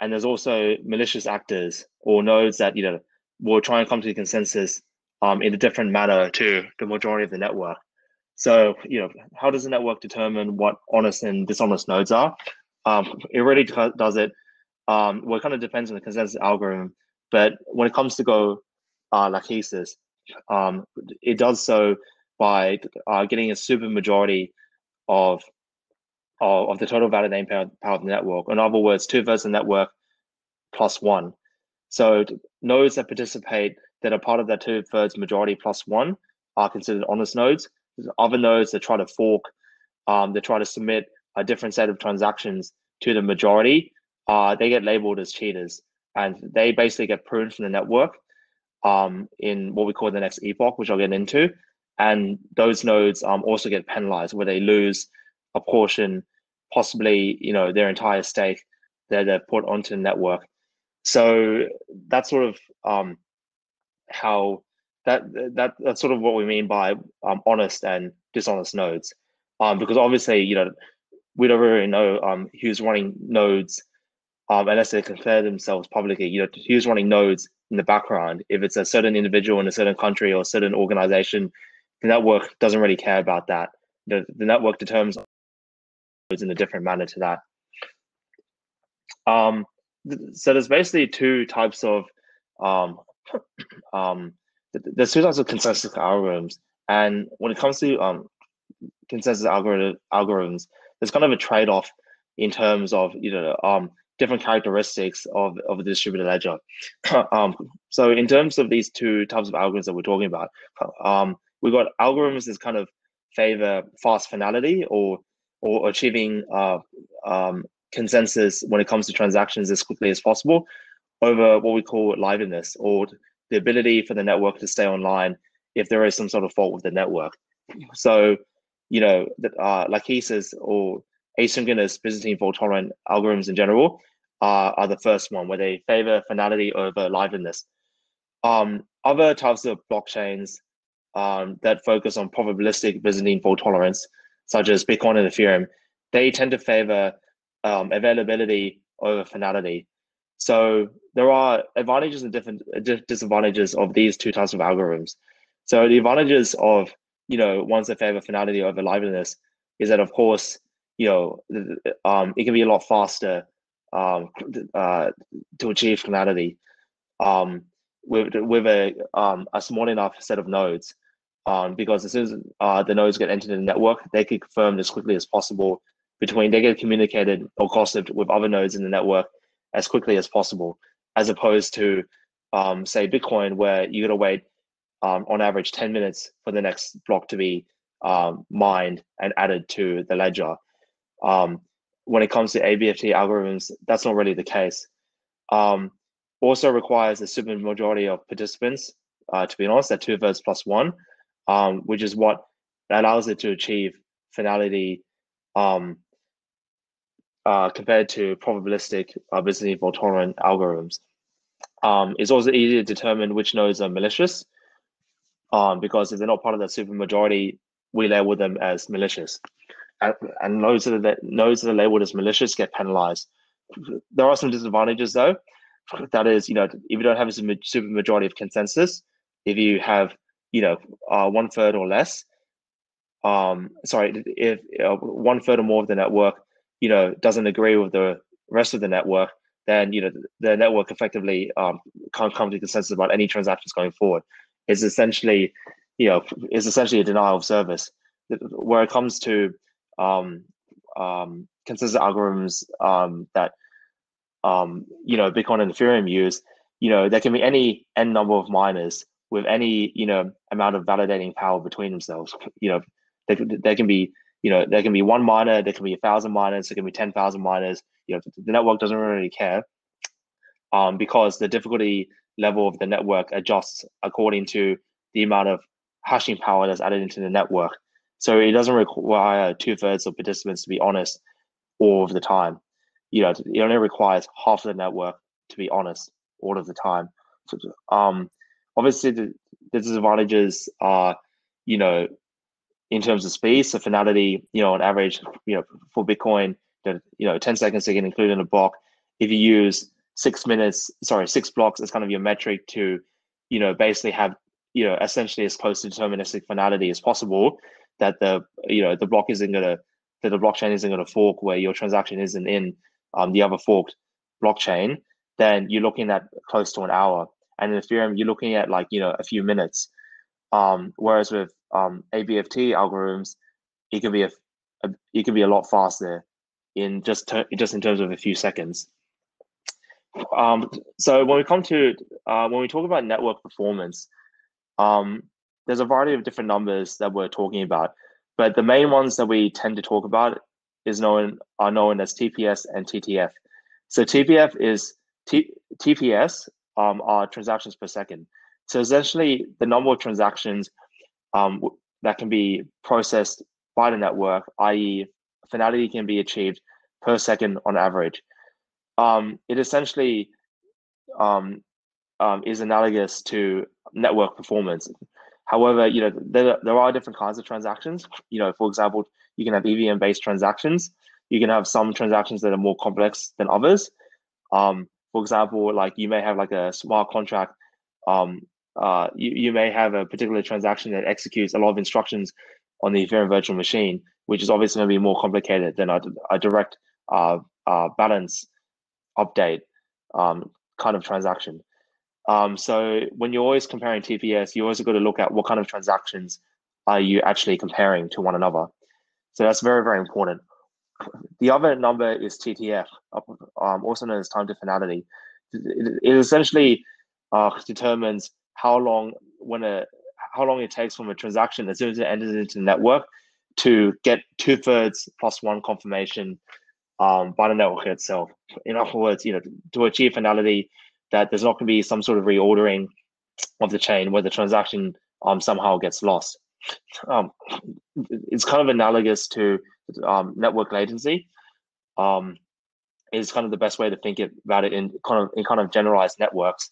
and there's also malicious actors or nodes that, you know, will try and come to the consensus um, in a different manner to the majority of the network. So, you know, how does the network determine what honest and dishonest nodes are? Um, it really does it. Um, well, it kind of depends on the consensus algorithm, but when it comes to Go uh, Lachesis, um, it does so by uh, getting a super majority of, of, of the total validating power, power of the network. In other words, two thirds of the network plus one. So nodes that participate that are part of that two thirds majority plus one are considered honest nodes. There's other nodes that try to fork, um, they try to submit a different set of transactions to the majority. Uh, they get labeled as cheaters, and they basically get pruned from the network um, in what we call the next epoch, which I'll get into. And those nodes um, also get penalized, where they lose a portion, possibly, you know, their entire stake that they've put onto the network. So that's sort of um, how that that that's sort of what we mean by um, honest and dishonest nodes, um, because obviously, you know, we don't really know um, who's running nodes. Um, unless they declare themselves publicly, you know, who's running nodes in the background. If it's a certain individual in a certain country or a certain organization, the network doesn't really care about that. The, the network determines nodes in a different manner to that. Um, th so there's basically two types of um, um, th there's two types of consensus algorithms, and when it comes to um, consensus algorithm algorithms, there's kind of a trade-off in terms of, you know, um. different characteristics of, of the distributed ledger. um, so in terms of these two types of algorithms that we're talking about, um, we've got algorithms that kind of favor fast finality or or achieving uh, um, consensus when it comes to transactions as quickly as possible, over what we call liveness, or the ability for the network to stay online if there is some sort of fault with the network. So, you know, uh, Lachesis or asynchronous Byzantine fault tolerant algorithms in general uh, are the first one, where they favor finality over liveliness. Um, other types of blockchains um, that focus on probabilistic Byzantine fault tolerance, such as Bitcoin and Ethereum, they tend to favor um, availability over finality. So there are advantages and different disadvantages of these two types of algorithms. So the advantages of, you know, ones that favor finality over liveliness is that, of course, you know, um, it can be a lot faster um, uh, to achieve finality um, with, with a, um, a small enough set of nodes, um, because as soon as uh, the nodes get entered in the network, they can confirm as quickly as possible between, they get communicated or gossiped with other nodes in the network as quickly as possible, as opposed to, um, say, Bitcoin, where you gotta wait um, on average ten minutes for the next block to be um, mined and added to the ledger. Um, when it comes to A B F T algorithms, that's not really the case. Um, also requires a super majority of participants, uh, to be honest, that two votes plus one, um, which is what allows it to achieve finality um, uh, compared to probabilistic uh, business evil tolerant algorithms. Um, it's also easy to determine which nodes are malicious, um, because if they're not part of that super majority, we label them as malicious. And nodes that are, nodes that are labeled as malicious get penalized. There are some disadvantages, though. That is, you know, if you don't have a super majority of consensus, if you have, you know, uh, one third or less, um, sorry, if uh, one third or more of the network, you know, doesn't agree with the rest of the network, then, you know, the network effectively um, can't come to consensus about any transactions going forward. It's essentially, you know, it's essentially a denial of service. Where it comes to um um consensus algorithms um that um you know Bitcoin and Ethereum use, you know there can be any n number of miners with any you know amount of validating power between themselves. You know they, they can be you know there can be one miner, there can be a thousand miners, there can be ten thousand miners. You know the network doesn't really care, um because the difficulty level of the network adjusts according to the amount of hashing power that's added into the network. So it doesn't require two thirds of participants to be honest all of the time. You know, it only requires half of the network to be honest all of the time. So, um, obviously, the, the disadvantages are, you know, in terms of speed. So finality, you know, on average, you know, for Bitcoin, you know, ten seconds to get included in a block. If you use six minutes, sorry, six blocks as kind of your metric to, you know, basically have, you know, essentially as close to deterministic finality as possible, that the you know the block isn't gonna that the blockchain isn't gonna fork where your transaction isn't in um, the other forked blockchain, then you're looking at close to an hour. And in Ethereum, you're looking at like you know a few minutes. Um, whereas with um, A B F T algorithms, it can be a, a it can be a lot faster in just ter just in terms of a few seconds. Um, so when we come to uh, when we talk about network performance, um, there's a variety of different numbers that we're talking about, but the main ones that we tend to talk about is known are known as T P S and T T F. So T P S is T, T P S um, are transactions per second. So essentially, the number of transactions um, that can be processed by the network, that is, finality can be achieved per second on average. Um, it essentially um, um, is analogous to network performance. However, you know, there, there are different kinds of transactions. You know, for example, you can have E V M-based transactions. You can have some transactions that are more complex than others. Um, for example, like you may have like a smart contract. Um, uh, you, you may have a particular transaction that executes a lot of instructions on the Ethereum virtual machine, which is obviously going to be more complicated than a, a direct uh, uh, balance update um, kind of transaction. Um, so when you're always comparing T P S, you always got to look at what kind of transactions are you actually comparing to one another. So that's very, very important. The other number is T T F, um, also known as time to finality. It, it essentially uh, determines how long when a how long it takes from a transaction as soon as it enters into the network to get two thirds plus one confirmation um, by the network itself. In other words, you know, to achieve finality, that there's not going to be some sort of reordering of the chain where the transaction um, somehow gets lost. Um, it's kind of analogous to um, network latency. Um, is kind of the best way to think about it in kind of in kind of generalized networks.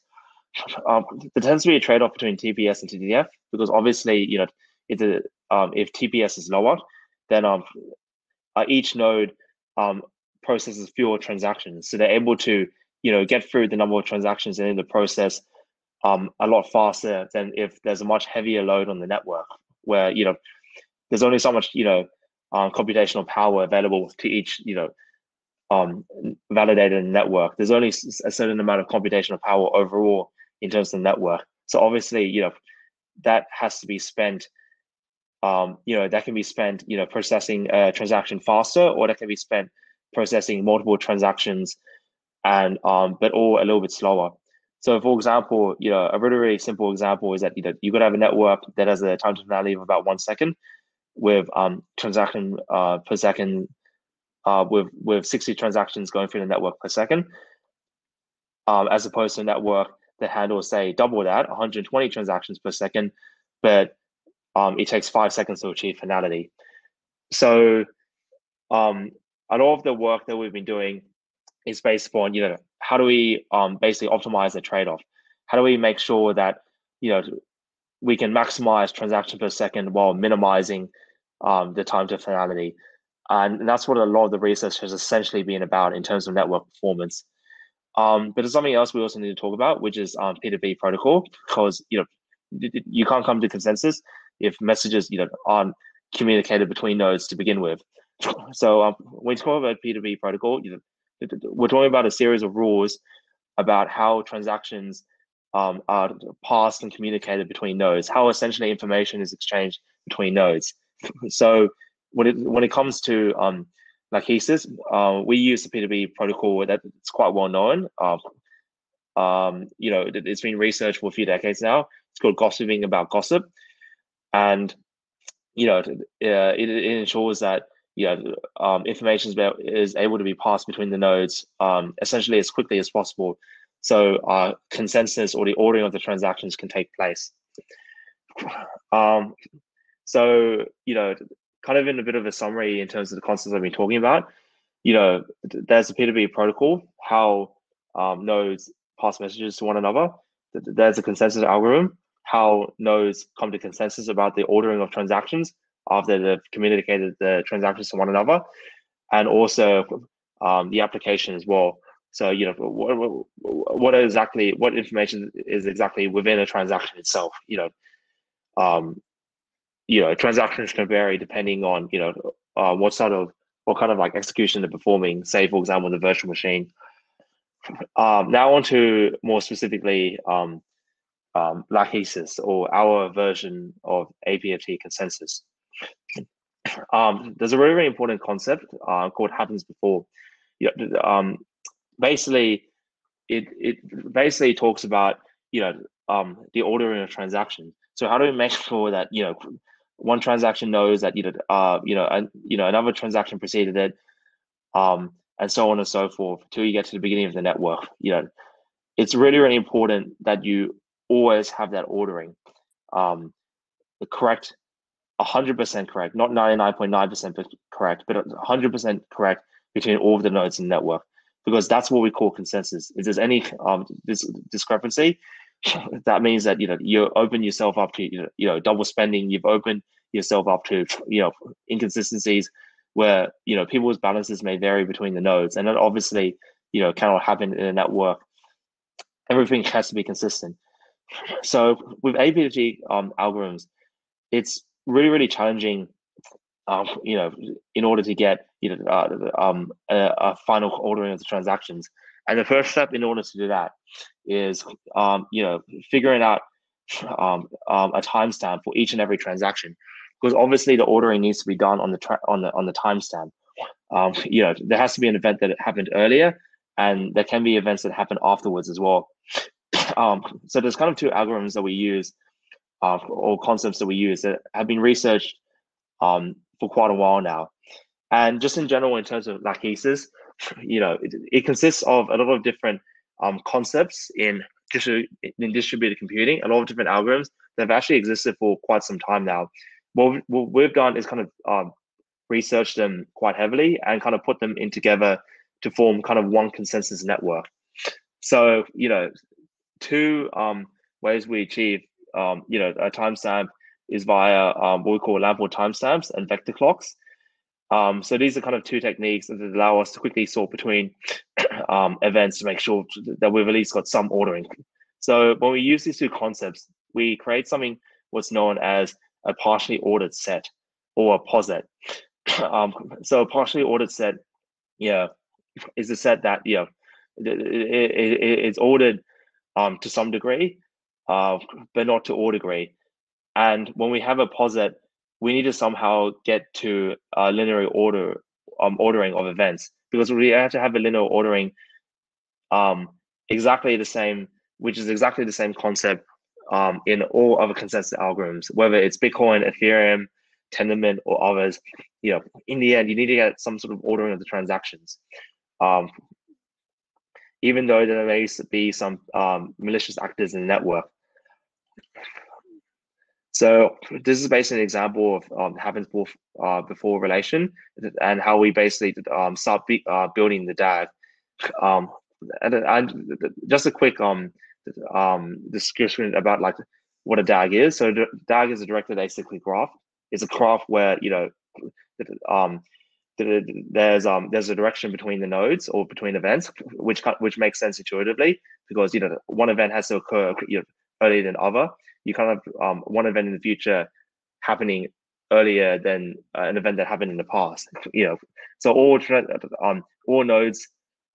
Um, there tends to be a trade-off between T P S and T T F because obviously, you know, if the, um, if T P S is lower, then um, uh, each node um, processes fewer transactions, so they're able to, you know, get through the number of transactions and in the process um, a lot faster than if there's a much heavier load on the network, where, you know, there's only so much, you know, um, computational power available to each, you know, um, validator network. There's only a certain amount of computational power overall in terms of the network. So obviously, you know, that has to be spent, um, you know, that can be spent, you know, processing a transaction faster, or that can be spent processing multiple transactions, and um, but all a little bit slower. So for example, you know, a really, really simple example is that, you know, you're gonna have a network that has a time to finality of about one second with um, transaction uh, per second, uh, with, with sixty transactions going through the network per second, um, as opposed to a network that handles, say, double that, one hundred twenty transactions per second, but um, it takes five seconds to achieve finality. So um, a lot of the work that we've been doing is based upon, you know, how do we um, basically optimize the trade-off? How do we make sure that, you know, we can maximize transaction per second while minimizing um, the time to finality? And that's what a lot of the research has essentially been about in terms of network performance. Um, but there's something else we also need to talk about, which is um, P two P protocol, because, you know, you can't come to consensus if messages, you know, aren't communicated between nodes to begin with. So um, when we talk about P two P protocol, you know, we're talking about a series of rules about how transactions um, are passed and communicated between nodes, how essentially information is exchanged between nodes. So when it when it comes to um, Lachesis, uh, we use the P two P protocol that it's quite well known. Uh, um, you know, it, it's been researched for a few decades now. It's called gossiping about gossip, and you know, it, it, it ensures that, you know, um, information is able to be passed between the nodes um, essentially as quickly as possible, so uh, consensus or the ordering of the transactions can take place. Um, so you know, kind of in a bit of a summary in terms of the concepts I've been talking about, you know, there's the P two P protocol, how um, nodes pass messages to one another. There's a consensus algorithm, how nodes come to consensus about the ordering of transactions after they've communicated the transactions to one another, and also um, the application as well. So, you know, what, what exactly, what information is exactly within a transaction itself, you know, um, you know, transactions can vary depending on, you know, uh, what sort of, what kind of like execution they're performing, say, for example, in the virtual machine. Um, now on to more specifically, um, um, Lachesis, or our version of A B F T consensus. Um, there's a really, really important concept uh, called happens before. You know, um, basically, it, it basically talks about, you know, um, the ordering of transactions. So how do we make sure that, you know, one transaction knows that, you know, uh, you know, and you know, another transaction preceded it, um, and so on and so forth, till you get to the beginning of the network. You know, it's really, really important that you always have that ordering, um, the correct, a hundred percent correct, not ninety-nine point nine percent correct, but a hundred percent correct between all of the nodes in the network, because that's what we call consensus. If there's any um, this discrepancy, that means that, you know, you open yourself up to, you know, you know, double spending. You've opened yourself up to, you know, inconsistencies where, you know, people's balances may vary between the nodes, and that obviously, you know, cannot happen in a network. Everything has to be consistent. So with A B F T um, algorithms, it's really, really challenging, um, you know, in order to get, you know, uh, um, a, a final ordering of the transactions. And the first step in order to do that is, um, you know, figuring out um, um, a timestamp for each and every transaction, because obviously the ordering needs to be done on the tra on the on the timestamp. Um, you know, there has to be an event that happened earlier, and there can be events that happen afterwards as well. Um, so there's kind of two algorithms that we use, uh, or concepts that we use that have been researched um, for quite a while now, and just in general in terms of Lachesis. You know, it, it consists of a lot of different um, concepts in, distri in distributed computing, a lot of different algorithms that have actually existed for quite some time now. What, what we've done is kind of um, research them quite heavily and kind of put them in together to form kind of one consensus network. So, you know, two um, ways we achieve, um, you know, a timestamp is via um, what we call Lamport timestamps and vector clocks. Um, so these are kind of two techniques that allow us to quickly sort between um, events to make sure that we've at least got some ordering So when we use these two concepts, we create something what's known as a partially ordered set or a POSET. Um, so a partially ordered set, yeah, is a set that, yeah, it, it, it's ordered um, to some degree, uh, but not to all degree. And when we have a POSET, we need to somehow get to a linear order um, ordering of events, because we have to have a linear ordering um, exactly the same, which is exactly the same concept um, in all other consensus algorithms, whether it's Bitcoin, Ethereum, Tendermint, or others. You know, in the end, you need to get some sort of ordering of the transactions. Um, even though there may be some um, malicious actors in the network. So this is basically an example of um, happens before, uh, before relation, and how we basically um, start be, uh, building the D A G. Um, and, and just a quick um, um, description about like what a D A G is. So the D A G is a directed acyclic graph. It's a graph where, you know, um, there's um, there's a direction between the nodes or between events, which which makes sense intuitively, because you know one event has to occur you know, earlier than other. You kind of um, one event in the future happening earlier than uh, an event that happened in the past. You know, so all um, all nodes,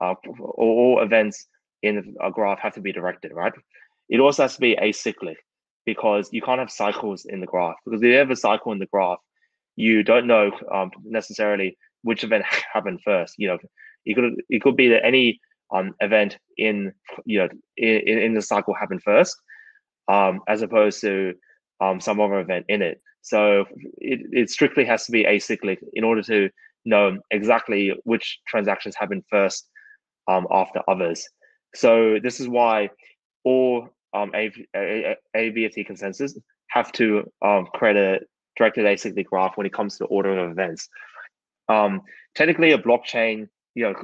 uh, all events in a graph have to be directed, right? It also has to be acyclic, because you can't have cycles in the graph. Because if you have a cycle in the graph, you don't know um, necessarily which event happened first. You know, it could it could be that any um, event in you know in, in the cycle happened first, um, as opposed to um, some other event in it. So it, it strictly has to be acyclic in order to know exactly which transactions happened first um, after others. So this is why all Um, A B F T consensus have to um, create a directed acyclic graph when it comes to ordering of events. Um, technically, a blockchain, you know,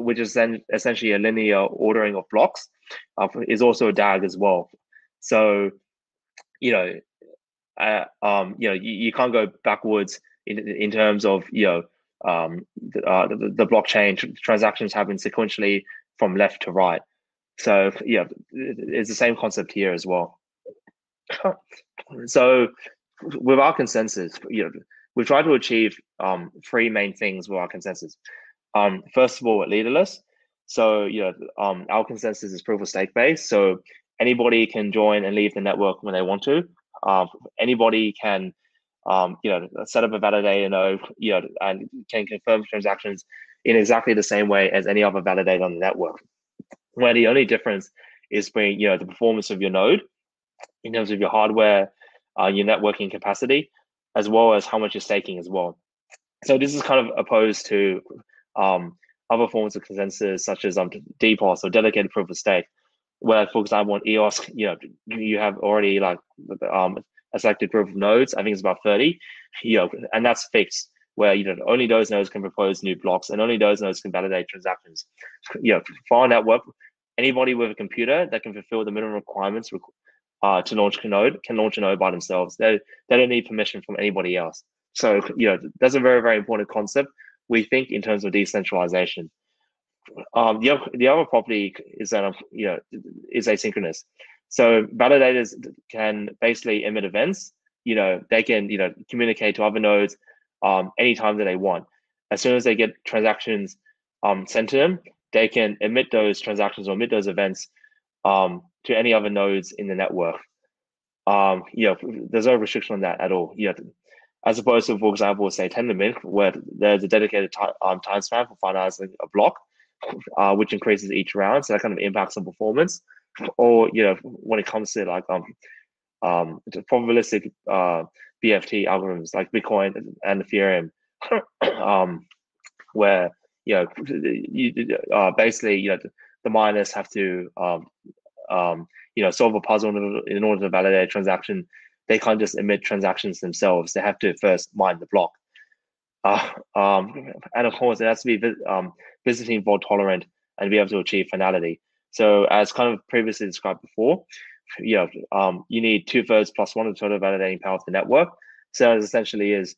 which is then essentially a linear ordering of blocks, uh, is also a D A G as well. So, you know, uh, um, you know, you, you can't go backwards in in terms of you know um, the, uh, the, the blockchain tr transactions happen sequentially from left to right. So yeah, it's the same concept here as well. So with our consensus, you know, we try to achieve um, three main things with our consensus. Um, first of all, leaderless. So you know, um, our consensus is proof of stake based. So anybody can join and leave the network when they want to. Um, anybody can, um, you know, set up a validator node, you know, and can confirm transactions in exactly the same way as any other validator on the network, where the only difference is being, you know, the performance of your node in terms of your hardware, uh, your networking capacity, as well as how much you're staking as well. So this is kind of opposed to um, other forms of consensus, such as um, D P O S or dedicated proof of stake, where, for example, on E O S, you know, you have already like um, a selected group of nodes. I think it's about thirty, you know, and that's fixed, where you know only those nodes can propose new blocks and only those nodes can validate transactions. You know, for our network, anybody with a computer that can fulfill the minimum requirements uh, to launch a node can launch a node by themselves. They, they don't need permission from anybody else. So you know, that's a very, very important concept, we think, in terms of decentralization. Um, the, other, the other property is that, you know, is asynchronous. So validators can basically emit events. You know, they can, you know, communicate to other nodes um, anytime that they want. As soon as they get transactions um, sent to them, they can emit those transactions or emit those events um, to any other nodes in the network. Um, you know, there's no restriction on that at all. You know, as opposed to, for example, say Tendermint, where there's a dedicated um, time span for finalizing a block, uh, which increases each round, so that kind of impacts on performance. Or you know, when it comes to like um, um, probabilistic uh, B F T algorithms like Bitcoin and Ethereum, um, where you know, you, uh, basically, you know, the miners have to, um, um, you know, solve a puzzle in order to validate a transaction. They can't just emit transactions themselves. They have to first mine the block. Uh, um, and of course, it has to be um, Byzantine fault tolerant and be able to achieve finality. So as kind of previously described before, you know, um, you need two thirds plus one of the total validating power of the network. So it essentially is,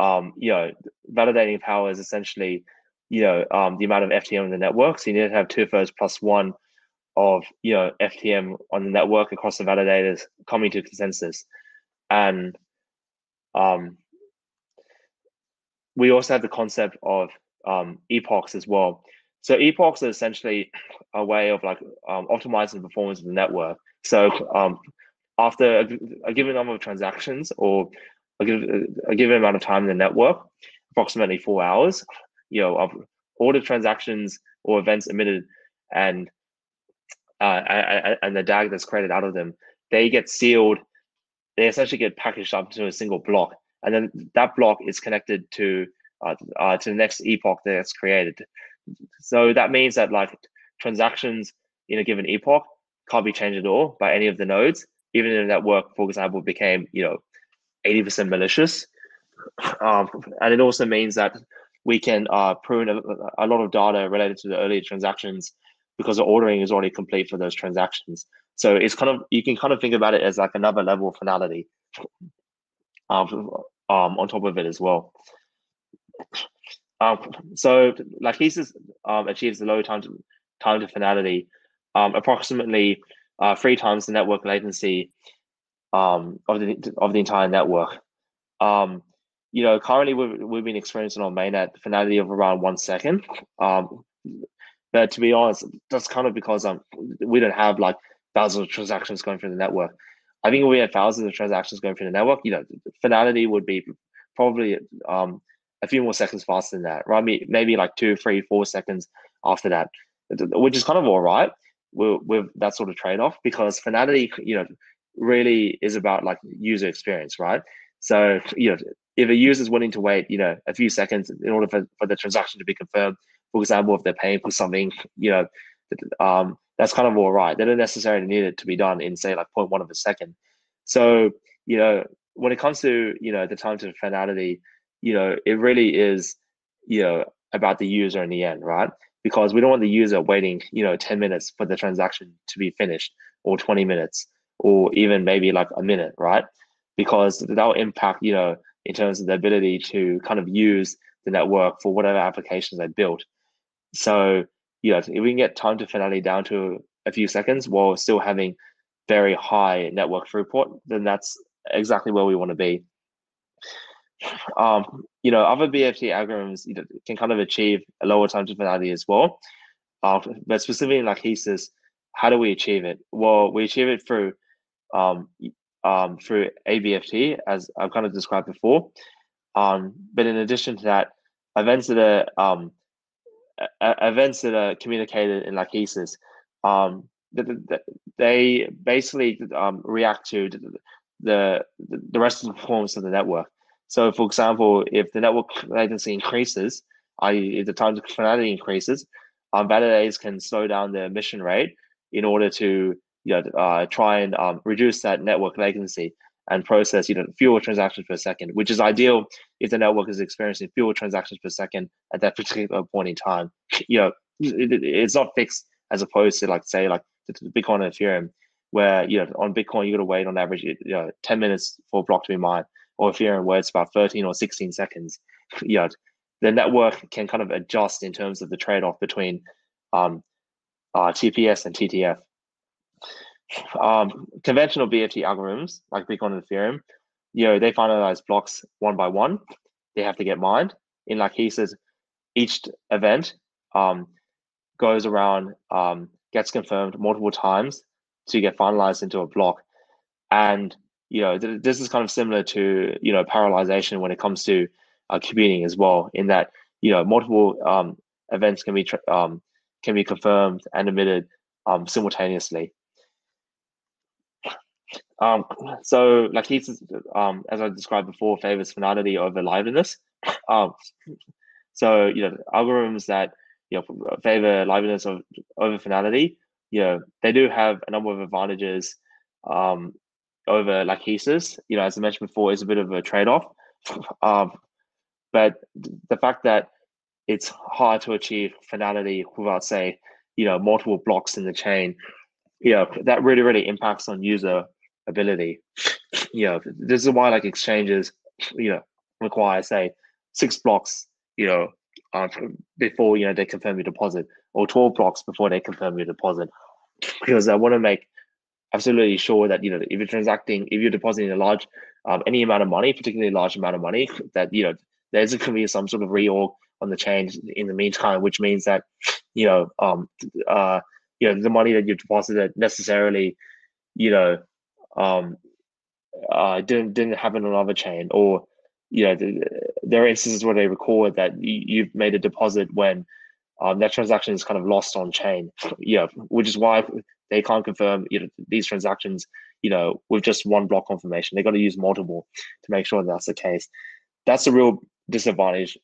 um, you know, validating power is essentially, you know, um, the amount of F T M in the network. So you need to have two thirds plus one of, you know, F T M on the network across the validators coming to consensus. And um, we also have the concept of um, epochs as well. So epochs are essentially a way of like um, optimizing the performance of the network. So um, after a, a given number of transactions or a given, a given amount of time in the network, approximately four hours, you know, of all the transactions or events emitted and uh, and the D A G that's created out of them, they get sealed. They essentially get packaged up into a single block, and then that block is connected to uh, uh, to the next epoch that's created. So that means that like transactions in a given epoch can't be changed at all by any of the nodes, even if that work, for example, became, you know, eighty percent malicious. Um, and it also means that we can uh, prune a, a lot of data related to the earlier transactions because the ordering is already complete for those transactions. So it's kind of, you can kind of think about it as like another level of finality um, um, on top of it as well. Um, so Lachesis um, achieves the low time to, time to finality, um, approximately uh, three times the network latency um, of the of the entire network. Um, you know, currently we've, we've been experiencing on mainnet finality of around one second. Um, but to be honest, that's kind of because um, we don't have like thousands of transactions going through the network. I think if we had thousands of transactions going through the network, you know, finality would be probably um, a few more seconds faster than that, right? Maybe like two, three, four seconds after that, which is kind of all right with, with that sort of trade-off, because finality, you know, really is about like user experience, right? So, you know, if a user is willing to wait, you know, a few seconds in order for, for the transaction to be confirmed, for example, if they're paying for something, you know, um, that's kind of all right. They don't necessarily need it to be done in, say, like zero point one of a second. So, you know, when it comes to, you know, the time to finality, you know, it really is, you know, about the user in the end, right? Because we don't want the user waiting, you know, ten minutes for the transaction to be finished, or twenty minutes, or even maybe like a minute, right? Because that will impact, you know, in terms of the ability to kind of use the network for whatever applications they built. So, you know, if we can get time to finality down to a few seconds while still having very high network throughput, then that's exactly where we want to be. Um, you know, other B F T algorithms can kind of achieve a lower time to finality as well. Uh, but specifically in Lachesis, how do we achieve it? Well, we achieve it through um, um, through A B F T, as I've kind of described before. Um, but in addition to that, events that are um, events that are communicated in Lachesis, um, they basically um, react to the the rest of the performance of the network. So, for example, if the network latency increases, that is, if the time to finality increases, um, validators can slow down the emission rate in order to, you know, uh, try and um, reduce that network latency and process, you know, fewer transactions per second, which is ideal if the network is experiencing fewer transactions per second at that particular point in time. You know, it, it, it's not fixed as opposed to, like, say, like Bitcoin and Ethereum, where, you know, on Bitcoin you got to wait on average, you know, ten minutes for a block to be mined, or Ethereum where it's about thirteen or sixteen seconds. You know, the network can kind of adjust in terms of the trade-off between um, uh, T P S and T T F. Um, conventional B F T algorithms like Bitcoin and Ethereum, you know, they finalize blocks one by one. They have to get mined. In Lachesis, each event um, goes around, um, gets confirmed multiple times to get finalized into a block. And, you know, th this is kind of similar to, you know, parallelization when it comes to uh, computing as well, in that, you know, multiple um, events can be, um, can be confirmed and emitted um, simultaneously. Um, so Lachesis, um, as I described before, favors finality over liveliness. Um, so, you know, algorithms that, you know, favor liveliness of, over finality, you know, they do have a number of advantages um, over Lachesis. You know, as I mentioned before, is a bit of a trade-off. Um, but the fact that it's hard to achieve finality without, say, you know, multiple blocks in the chain, you know, that really, really impacts on user ability. You know, this is why, like, exchanges, you know, require, say, six blocks, you know, uh, before, you know, they confirm your deposit, or twelve blocks before they confirm your deposit. because I want to make absolutely sure that, you know, if you're transacting, if you're depositing a large, um, any amount of money, particularly a large amount of money, that, you know, there's going to be some sort of reorg on the chain in the meantime, which means that, you know, um, uh, you know, the money that you've deposited necessarily, you know, um, uh, didn't didn't happen on another chain, or, you know, th there are instances where they record that you've made a deposit when um, that transaction is kind of lost on chain, you know, which is why they can't confirm, you know, these transactions, you know, with just one block confirmation. They got to use multiple to make sure that that's the case. That's a real disadvantage,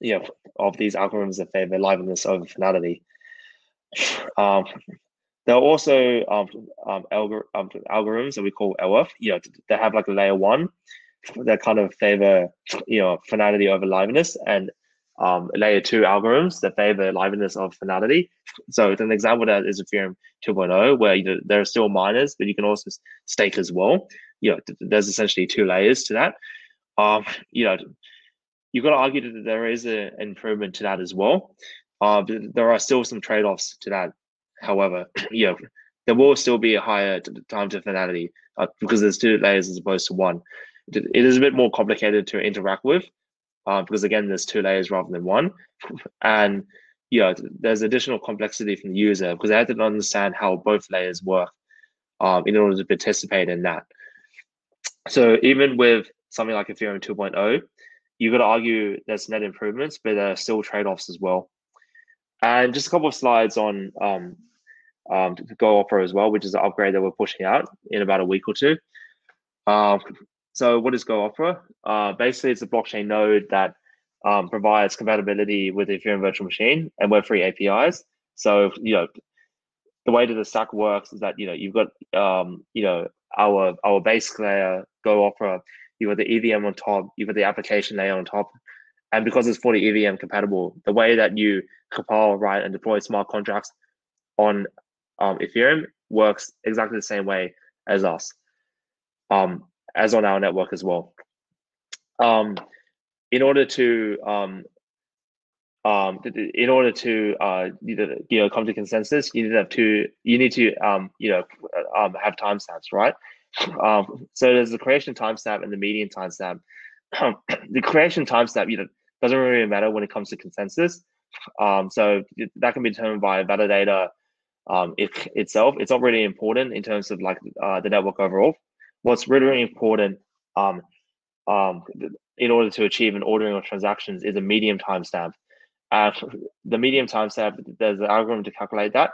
you know, of these algorithms that favor liveness over finality. Um, there are also um, um, algor um, algorithms that we call L F, you know, that have like a layer one that kind of favor, you know, finality over liveness, and um, layer two algorithms that favor liveness over finality. So an example of that is Ethereum two point oh, where, you know, there are still miners, but you can also stake as well. You know, there's essentially two layers to that. Um, you know, you've got to argue that there is a, an improvement to that as well. Uh, there are still some trade-offs to that. However, you know, there will still be a higher time to finality uh, because there's two layers as opposed to one. It is a bit more complicated to interact with uh, because, again, there's two layers rather than one. And, you know, there's additional complexity from the user because they have to understand how both layers work um, in order to participate in that. So even with something like Ethereum two point oh, you've got to argue there's net improvements, but there are still trade-offs as well. And just a couple of slides on um, um, Go Opera as well, which is an upgrade that we're pushing out in about a week or two. Um, so what is Go Opera? Uh, basically, it's a blockchain node that um, provides compatibility with the Ethereum virtual machine and web three A P Is. So, you know, the way that the stack works is that, you know, you've got, um, you know, our, our base layer, Go Opera, you've got the E V M on top, you've got the application layer on top. And because it's fully E V M compatible, the way that you compile, write, and deploy smart contracts on um, Ethereum works exactly the same way as us, um, as on our network as well. Um, in order to um, um, in order to uh, you know, come to consensus, you need to have two. You need to um, you know um, have timestamps, right? Um, so there's the creation timestamp and the median timestamp. The creation timestamp, you know, doesn't really matter when it comes to consensus. Um, so that can be determined by a validator um, it, itself. It's not really important in terms of like uh, the network overall. What's really important um, um, in order to achieve an ordering of transactions is a medium timestamp. Uh, the medium timestamp, there's an algorithm to calculate that,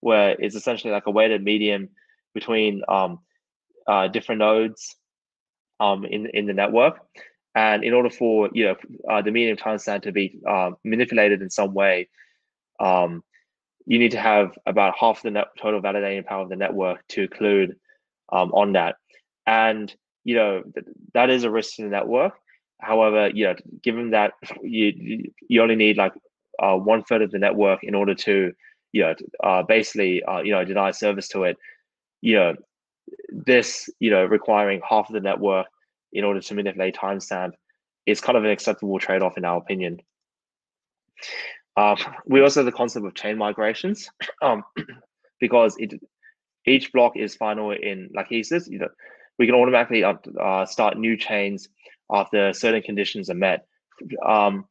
where it's essentially like a weighted medium between um, uh, different nodes um, in in the network. And in order for, you know, uh, the medium timestamp to be uh, manipulated in some way, um, you need to have about half the net total validating power of the network to occlude um, on that. And, you know, th that is a risk to the network. However, you know, given that you you only need like uh, one third of the network in order to, you know, uh, basically, uh, you know, deny service to it, you know, this, you know, requiring half of the network in order to manipulate timestamp is kind of an acceptable trade-off in our opinion. Um, we also have the concept of chain migrations um, because it, each block is final in Lachesis. You know, we can automatically up, uh, start new chains after certain conditions are met. Um,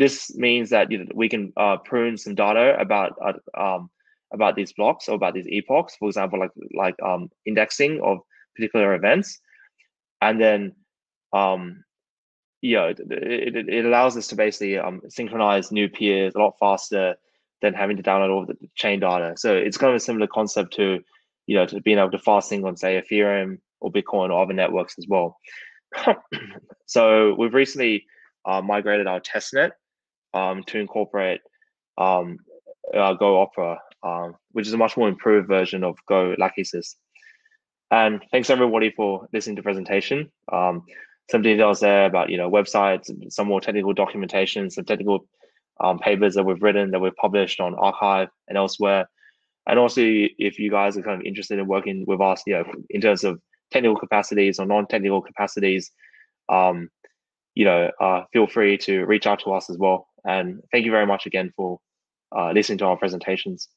this means that, you know, we can uh, prune some data about uh, um, about these blocks or about these epochs, for example, like like um, indexing of particular events, and then Um, you know, it, it, it allows us to basically um, synchronize new peers a lot faster than having to download all the chain data. So it's kind of a similar concept to, you know, to being able to fast sync on, say, Ethereum or Bitcoin or other networks as well. So we've recently uh, migrated our testnet um, to incorporate um, uh, Go Opera, um, which is a much more improved version of Go Lachesis. And thanks everybody for listening to the presentation. Um, Some details there about, you know, websites, some more technical documentation, some technical um, papers that we've written, that we've published on archive and elsewhere. And also, if you guys are kind of interested in working with us, you know, in terms of technical capacities or non-technical capacities, um, you know, uh, feel free to reach out to us as well. And thank you very much again for uh, listening to our presentations.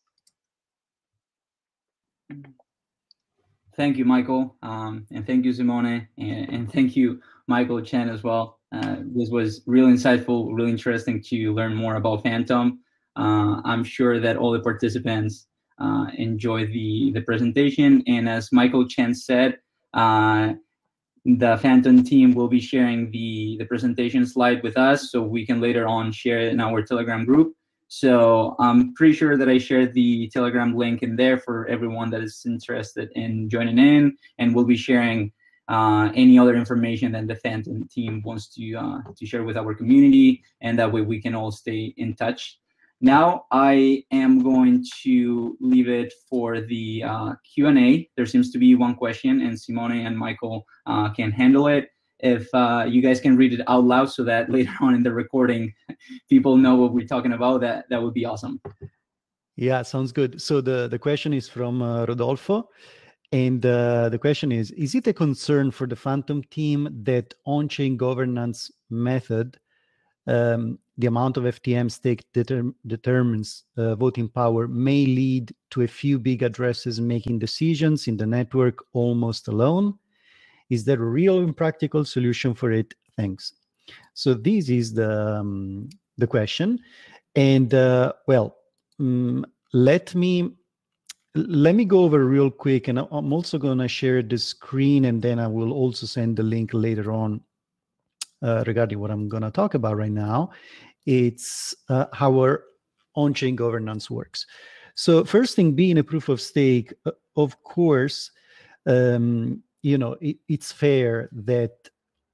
Thank you, Michael, um, and thank you, Simone, and, and thank you, Michael Chen, as well. Uh, this was really insightful, really interesting to learn more about Fantom. Uh, I'm sure that all the participants uh, enjoyed the, the presentation, and as Michael Chen said, uh, the Fantom team will be sharing the, the presentation slide with us so we can later on share it in our Telegram group. So I'm pretty sure that I shared the Telegram link in there for everyone that is interested in joining in, and we'll be sharing uh, any other information that the Fantom team wants to, uh, to share with our community, and that way we can all stay in touch. Now I am going to leave it for the uh, Q and A. There seems to be one question, and Simone and Michael uh, can handle it. If uh, you guys can read it out loud so that later on in the recording, people know what we're talking about, that, that would be awesome. Yeah, sounds good. So the, the question is from uh, Rodolfo. And uh, the question is, is it a concern for the Fantom team that on-chain governance method, um, the amount of F T M stake determ determines uh, voting power, may lead to a few big addresses making decisions in the network almost alone? Is there a real and practical solution for it? Thanks. So this is the, um, the question. And uh, well, um, let me let me go over real quick. And I'm also going to share the screen, and then I will also send the link later on uh, regarding what I'm going to talk about right now. It's uh, how our on-chain governance works. So first thing, being a proof of stake, of course, um, you know, it, it's fair that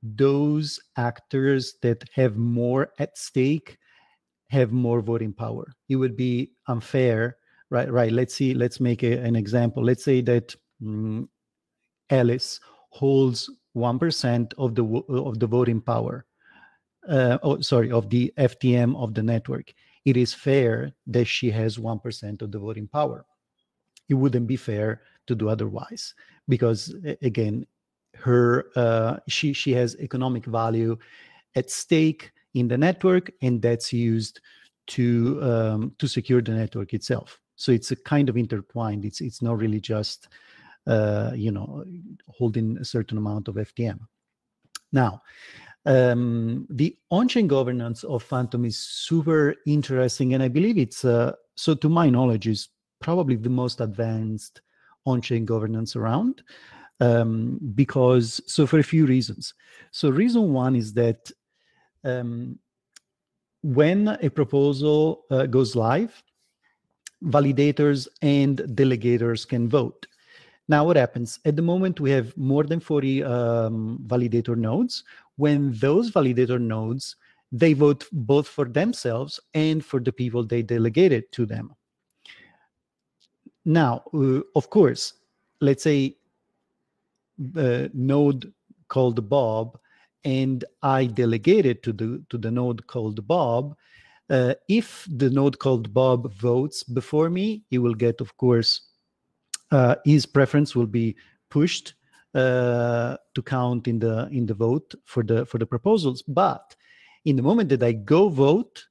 those actors that have more at stake have more voting power. It would be unfair, right? Right. Let's see. Let's make a, an example. Let's say that um, Alice holds one percent of the of the voting power. Uh, oh, sorry, of the F T M of the network. It is fair that she has one percent of the voting power. It wouldn't be fair to do otherwise, because again, her uh, she she has economic value at stake in the network, and that's used to um, to secure the network itself. So it's a kind of intertwined. It's it's not really just uh, you know, holding a certain amount of F T M. Now, um, the on-chain governance of Fantom is super interesting, and I believe it's uh, so to my knowledge is probably the most advanced on-chain governance around, um, because, so for a few reasons. So reason one is that um, when a proposal uh, goes live, validators and delegators can vote. Now what happens? At the moment, we have more than forty um, validator nodes. When those validator nodes, they vote both for themselves and for the people they delegated to them. Now, uh, of course, let's say the node called Bob and I delegated to the to the node called Bob. Uh, if the node called Bob votes before me, he will get, of course, uh, his preference will be pushed uh, to count in the in the vote for the for the proposals. But in the moment that I go vote,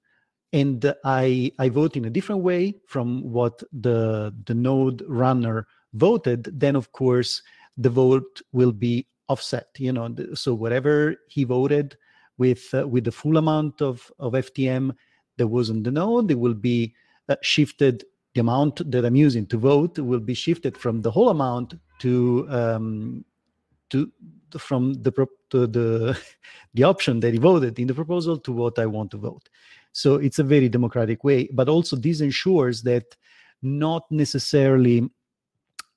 and I, I vote in a different way from what the, the node runner voted, then of course the vote will be offset. You know, so whatever he voted with uh, with the full amount of, of F T M that was on the node, it will be uh, shifted. The amount that I'm using to vote will be shifted from the whole amount to um, to from the to the the option that he voted in the proposal to what I want to vote. So it's a very democratic way, but also this ensures that not necessarily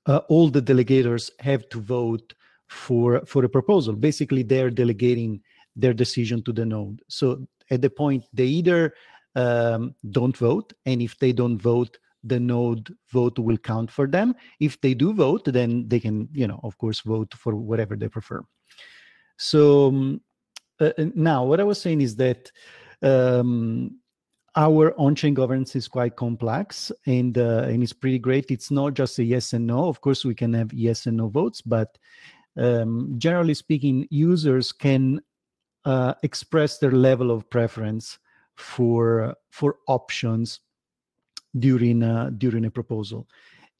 uh, all the delegators have to vote for, for a proposal. Basically, they're delegating their decision to the node. So at the point, they either um, don't vote, and if they don't vote, the node vote will count for them. If they do vote, then they can, you know, of course, vote for whatever they prefer. So uh, now what I was saying is that Um, our on-chain governance is quite complex, and uh, and it's pretty great. It's not just a yes and no. Of course, we can have yes and no votes, but um, generally speaking, users can uh, express their level of preference for for options during uh, during a proposal.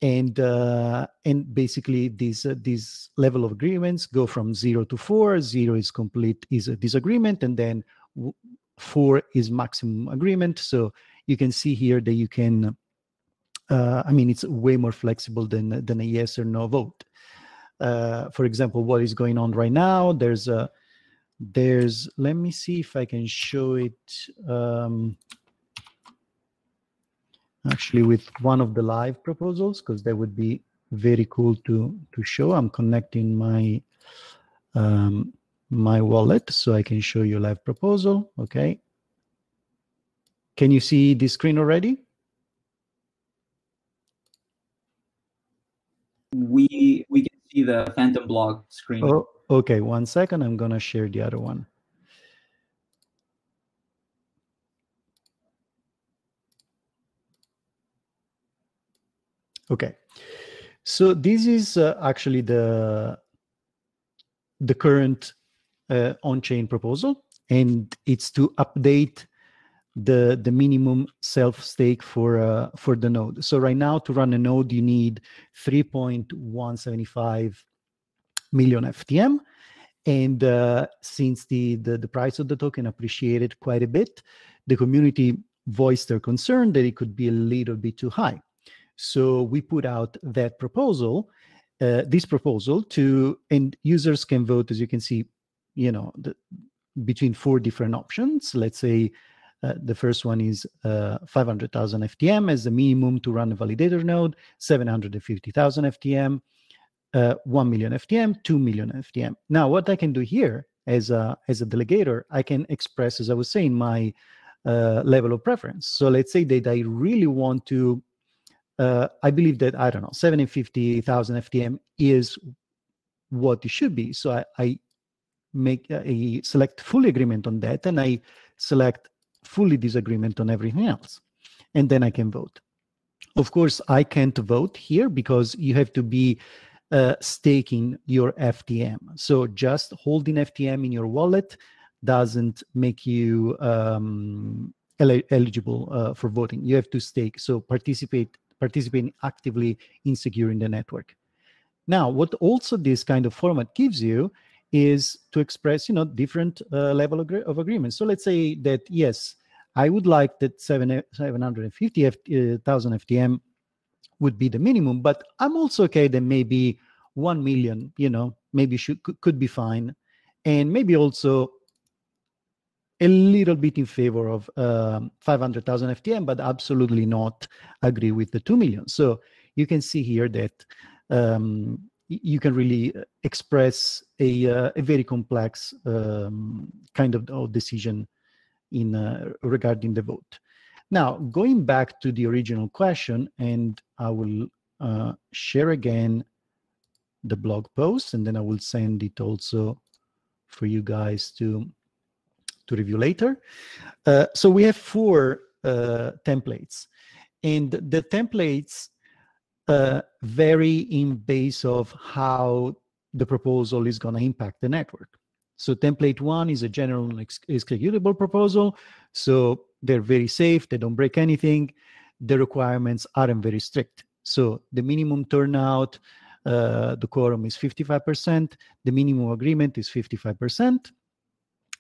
And uh, and basically these uh, these level of agreements go from zero to four. Zero is complete is a disagreement, and then four is maximum agreement. So you can see here that you can. Uh, I mean, it's way more flexible than than a yes or no vote. Uh, for example, what is going on right now? There's a there's. Let me see if I can show it. Um, Actually, with one of the live proposals, because that would be very cool to to show. I'm connecting my um, my wallet so I can show you a live proposal. Okay. Can you see the screen already? We we can see the Fantom blog screen. Oh, okay. One second. I'm gonna share the other one. Okay, so this is uh, actually the the current uh, on-chain proposal, and it's to update the the minimum self-stake for uh, for the node. So right now, to run a node, you need three point one seven five million F T M, and uh, since the, the the price of the token appreciated quite a bit, the community voiced their concern that it could be a little bit too high. So we put out that proposal, uh, this proposal to, and users can vote, as you can see, you know, the, between four different options. Let's say uh, the first one is uh, five hundred thousand F T M as the minimum to run a validator node, seven hundred fifty thousand F T M, uh, one million F T M, two million F T M. Now, what I can do here as a, as a delegator, I can express, as I was saying, my uh, level of preference. So let's say that I really want to, Uh, I believe that, I don't know, seven hundred fifty thousand F T M is what it should be. So I, I make a select full agreement on that, and I select fully disagreement on everything else. And then I can vote. Of course, I can't vote here because you have to be uh, staking your F T M. So just holding F T M in your wallet doesn't make you um, el eligible uh, for voting. You have to stake, so participate participating actively in securing the network. Now, what also this kind of format gives you is to express, you know, different uh, level of, of agreements. So let's say that, yes, I would like that seven hundred fifty thousand F T M would be the minimum, but I'm also okay that maybe one million, you know, maybe should, could, could be fine. And maybe also a little bit in favor of um, five hundred thousand F T M, but absolutely not agree with the two million. So you can see here that um, you can really express a, uh, a very complex um, kind of decision in uh, regarding the vote. Now, going back to the original question, and I will uh, share again the blog post, and then I will send it also for you guys to to review later. Uh, so we have four uh, templates, and the templates uh, vary in base of how the proposal is going to impact the network. So template one is a general ex executable proposal. So they're very safe. They don't break anything. The requirements aren't very strict. So the minimum turnout, uh, the quorum is fifty-five percent. The minimum agreement is fifty-five percent.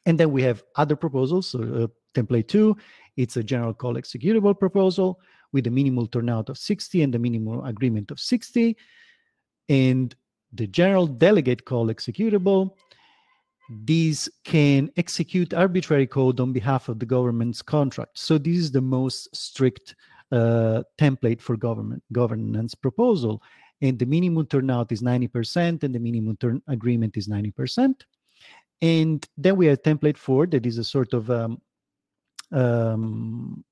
And then we have other proposals. So uh, template two, it's a general call executable proposal with a minimal turnout of sixty and the minimal agreement of sixty. And the general delegate call executable, these can execute arbitrary code on behalf of the government's contract. So this is the most strict uh, template for government governance proposal. And the minimum turnout is ninety percent and the minimum turn agreement is ninety percent. And then we have template four, that is a sort of um, um,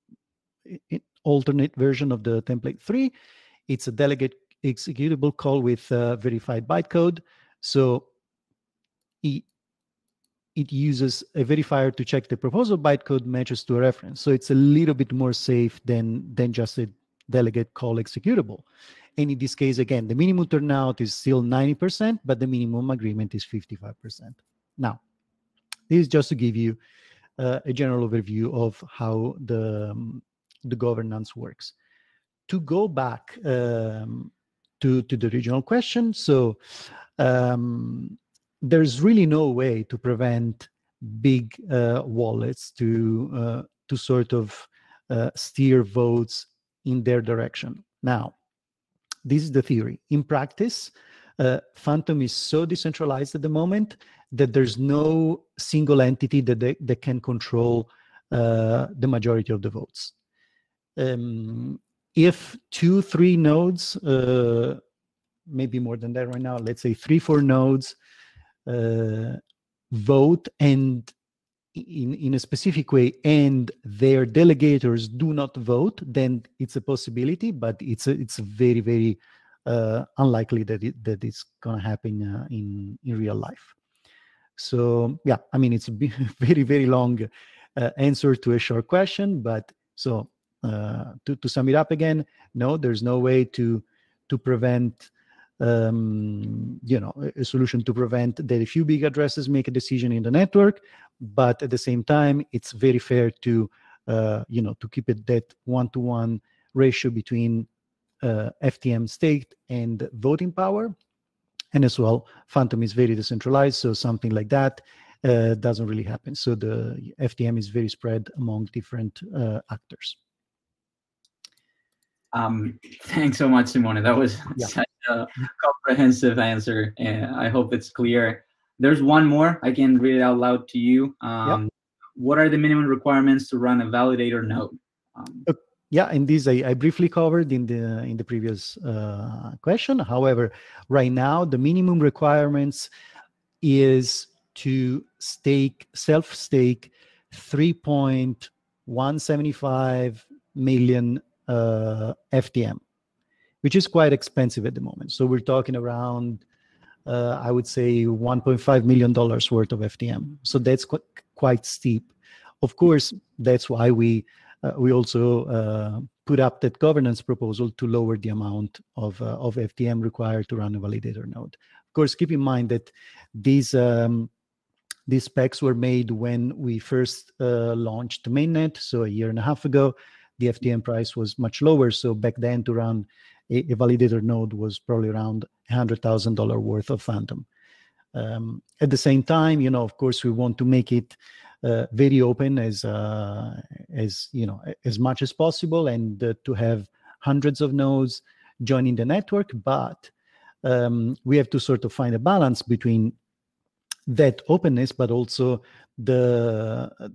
alternate version of the template three. It's a delegate executable call with uh, verified bytecode. So it, it uses a verifier to check the proposal bytecode matches to a reference. So it's a little bit more safe than, than just a delegate call executable. And in this case, again, the minimum turnout is still ninety percent, but the minimum agreement is fifty-five percent. Now, this is just to give you uh, a general overview of how the, um, the governance works. To go back um, to, to the original question. So um, there's really no way to prevent big uh, wallets to, uh, to sort of uh, steer votes in their direction. Now, this is the theory. In practice, uh, Fantom is so decentralized at the moment that there's no single entity that, they, that can control uh, the majority of the votes. Um, if two, three nodes, uh, maybe more than that right now, let's say three, four nodes uh, vote and in, in a specific way and their delegators do not vote, then it's a possibility, but it's, a, it's very, very uh, unlikely that, it, that it's going to happen uh, in, in real life. So, yeah, I mean, it's a very, very long uh, answer to a short question, but so uh, to, to sum it up again, no, there's no way to, to prevent, um, you know, a solution to prevent that a few big addresses make a decision in the network, but at the same time, it's very fair to, uh, you know, to keep it that one-to-one ratio between uh, F T M stake and voting power. And as well, Fantom is very decentralized, so something like that uh, doesn't really happen. So the F T M is very spread among different uh, actors. Um, thanks so much, Simone. That was yeah. such a comprehensive answer, and I hope it's clear. There's one more. I can read it out loud to you. Um, yep. What are the minimum requirements to run a validator node? Um, okay. Yeah, and this I, I briefly covered in the in the previous uh, question. However, right now the minimum requirements is to stake self-stake three point one seven five million uh, F T M, which is quite expensive at the moment. So we're talking around, uh, I would say, one point five million dollars worth of F T M. So that's qu quite steep. Of course, that's why we. Uh, we also uh, put up that governance proposal to lower the amount of, uh, of F T M required to run a validator node. Of course, keep in mind that these, um, these specs were made when we first uh, launched mainnet, so a year and a half ago. The F T M price was much lower, so back then to run a, a validator node was probably around one hundred thousand dollars worth of Fantom. Um, at the same time, you know, of course, we want to make it Uh, very open as uh, as you know as much as possible, and uh, to have hundreds of nodes joining the network. But um, we have to sort of find a balance between that openness, but also the uh,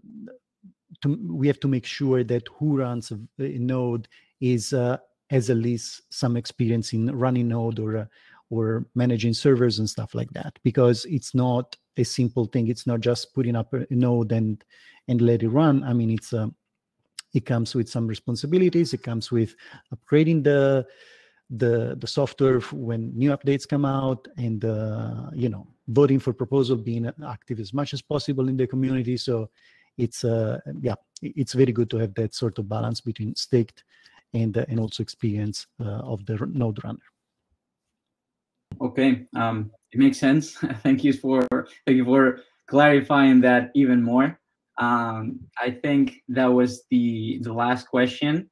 to, we have to make sure that who runs a, a node is uh, has at least some experience in running node or uh, or managing servers and stuff like that, because it's not a simple thing. It's not just putting up a node and and let it run. I mean, it's um, it comes with some responsibilities. It comes with upgrading the the the software when new updates come out, and uh, you know, voting for proposal, being active as much as possible in the community. So it's uh, yeah, it's very good to have that sort of balance between staked and uh, and also experience uh, of the node runner. Okay, um, it makes sense. Thank you for thank you for clarifying that even more. Um, I think that was the the last question.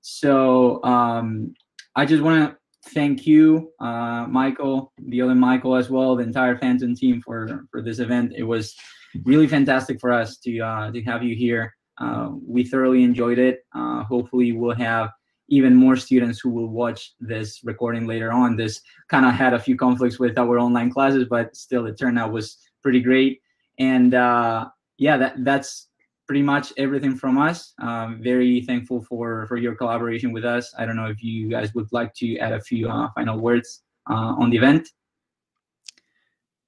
So um, I just want to thank you, uh, Michael, the other Michael as well, the entire Fantom team for for this event. It was really fantastic for us to uh, to have you here. Uh, we thoroughly enjoyed it. Uh, hopefully, we'll have even more students who will watch this recording later on. This kind of had a few conflicts with our online classes, but still the turnout was pretty great. And uh, yeah, that, that's pretty much everything from us. Um, very thankful for, for your collaboration with us. I don't know if you guys would like to add a few uh, final words uh, on the event.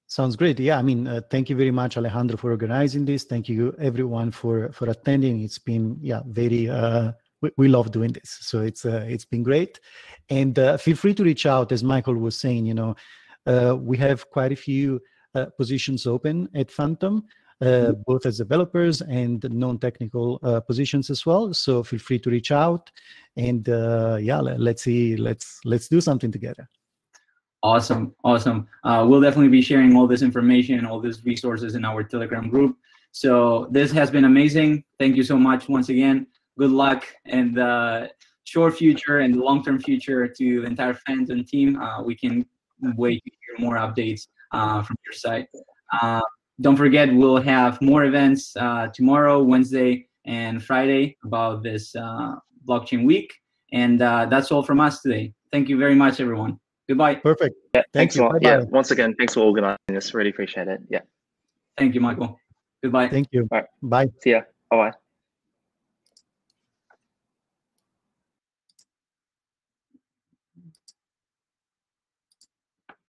Sounds great. Yeah, I mean, uh, thank you very much, Alejandro, for organizing this. Thank you everyone for, for attending. It's been, yeah, very, uh, We, we love doing this, so it's uh, it's been great, and uh, feel free to reach out. As Michael was saying, you know, uh, we have quite a few uh, positions open at Fantom, uh, both as developers and non-technical uh, positions as well. So feel free to reach out, and uh, yeah, let, let's see, let's let's do something together. Awesome, awesome. Uh, we'll definitely be sharing all this information, all these resources in our Telegram group. So this has been amazing. Thank you so much once again. Good luck, and uh, short future and the long-term future to the entire Fantom team. Uh, we can wait to hear more updates uh, from your side. Uh, don't forget, we'll have more events uh, tomorrow, Wednesday, and Friday about this uh, blockchain week. And uh, that's all from us today. Thank you very much, everyone. Goodbye. Perfect. Yeah, thanks a lot. Yeah, once again, thanks for organizing this. Really appreciate it. Yeah. Thank you, Michael. Goodbye. Thank you. All right. Bye. See ya. Bye-bye.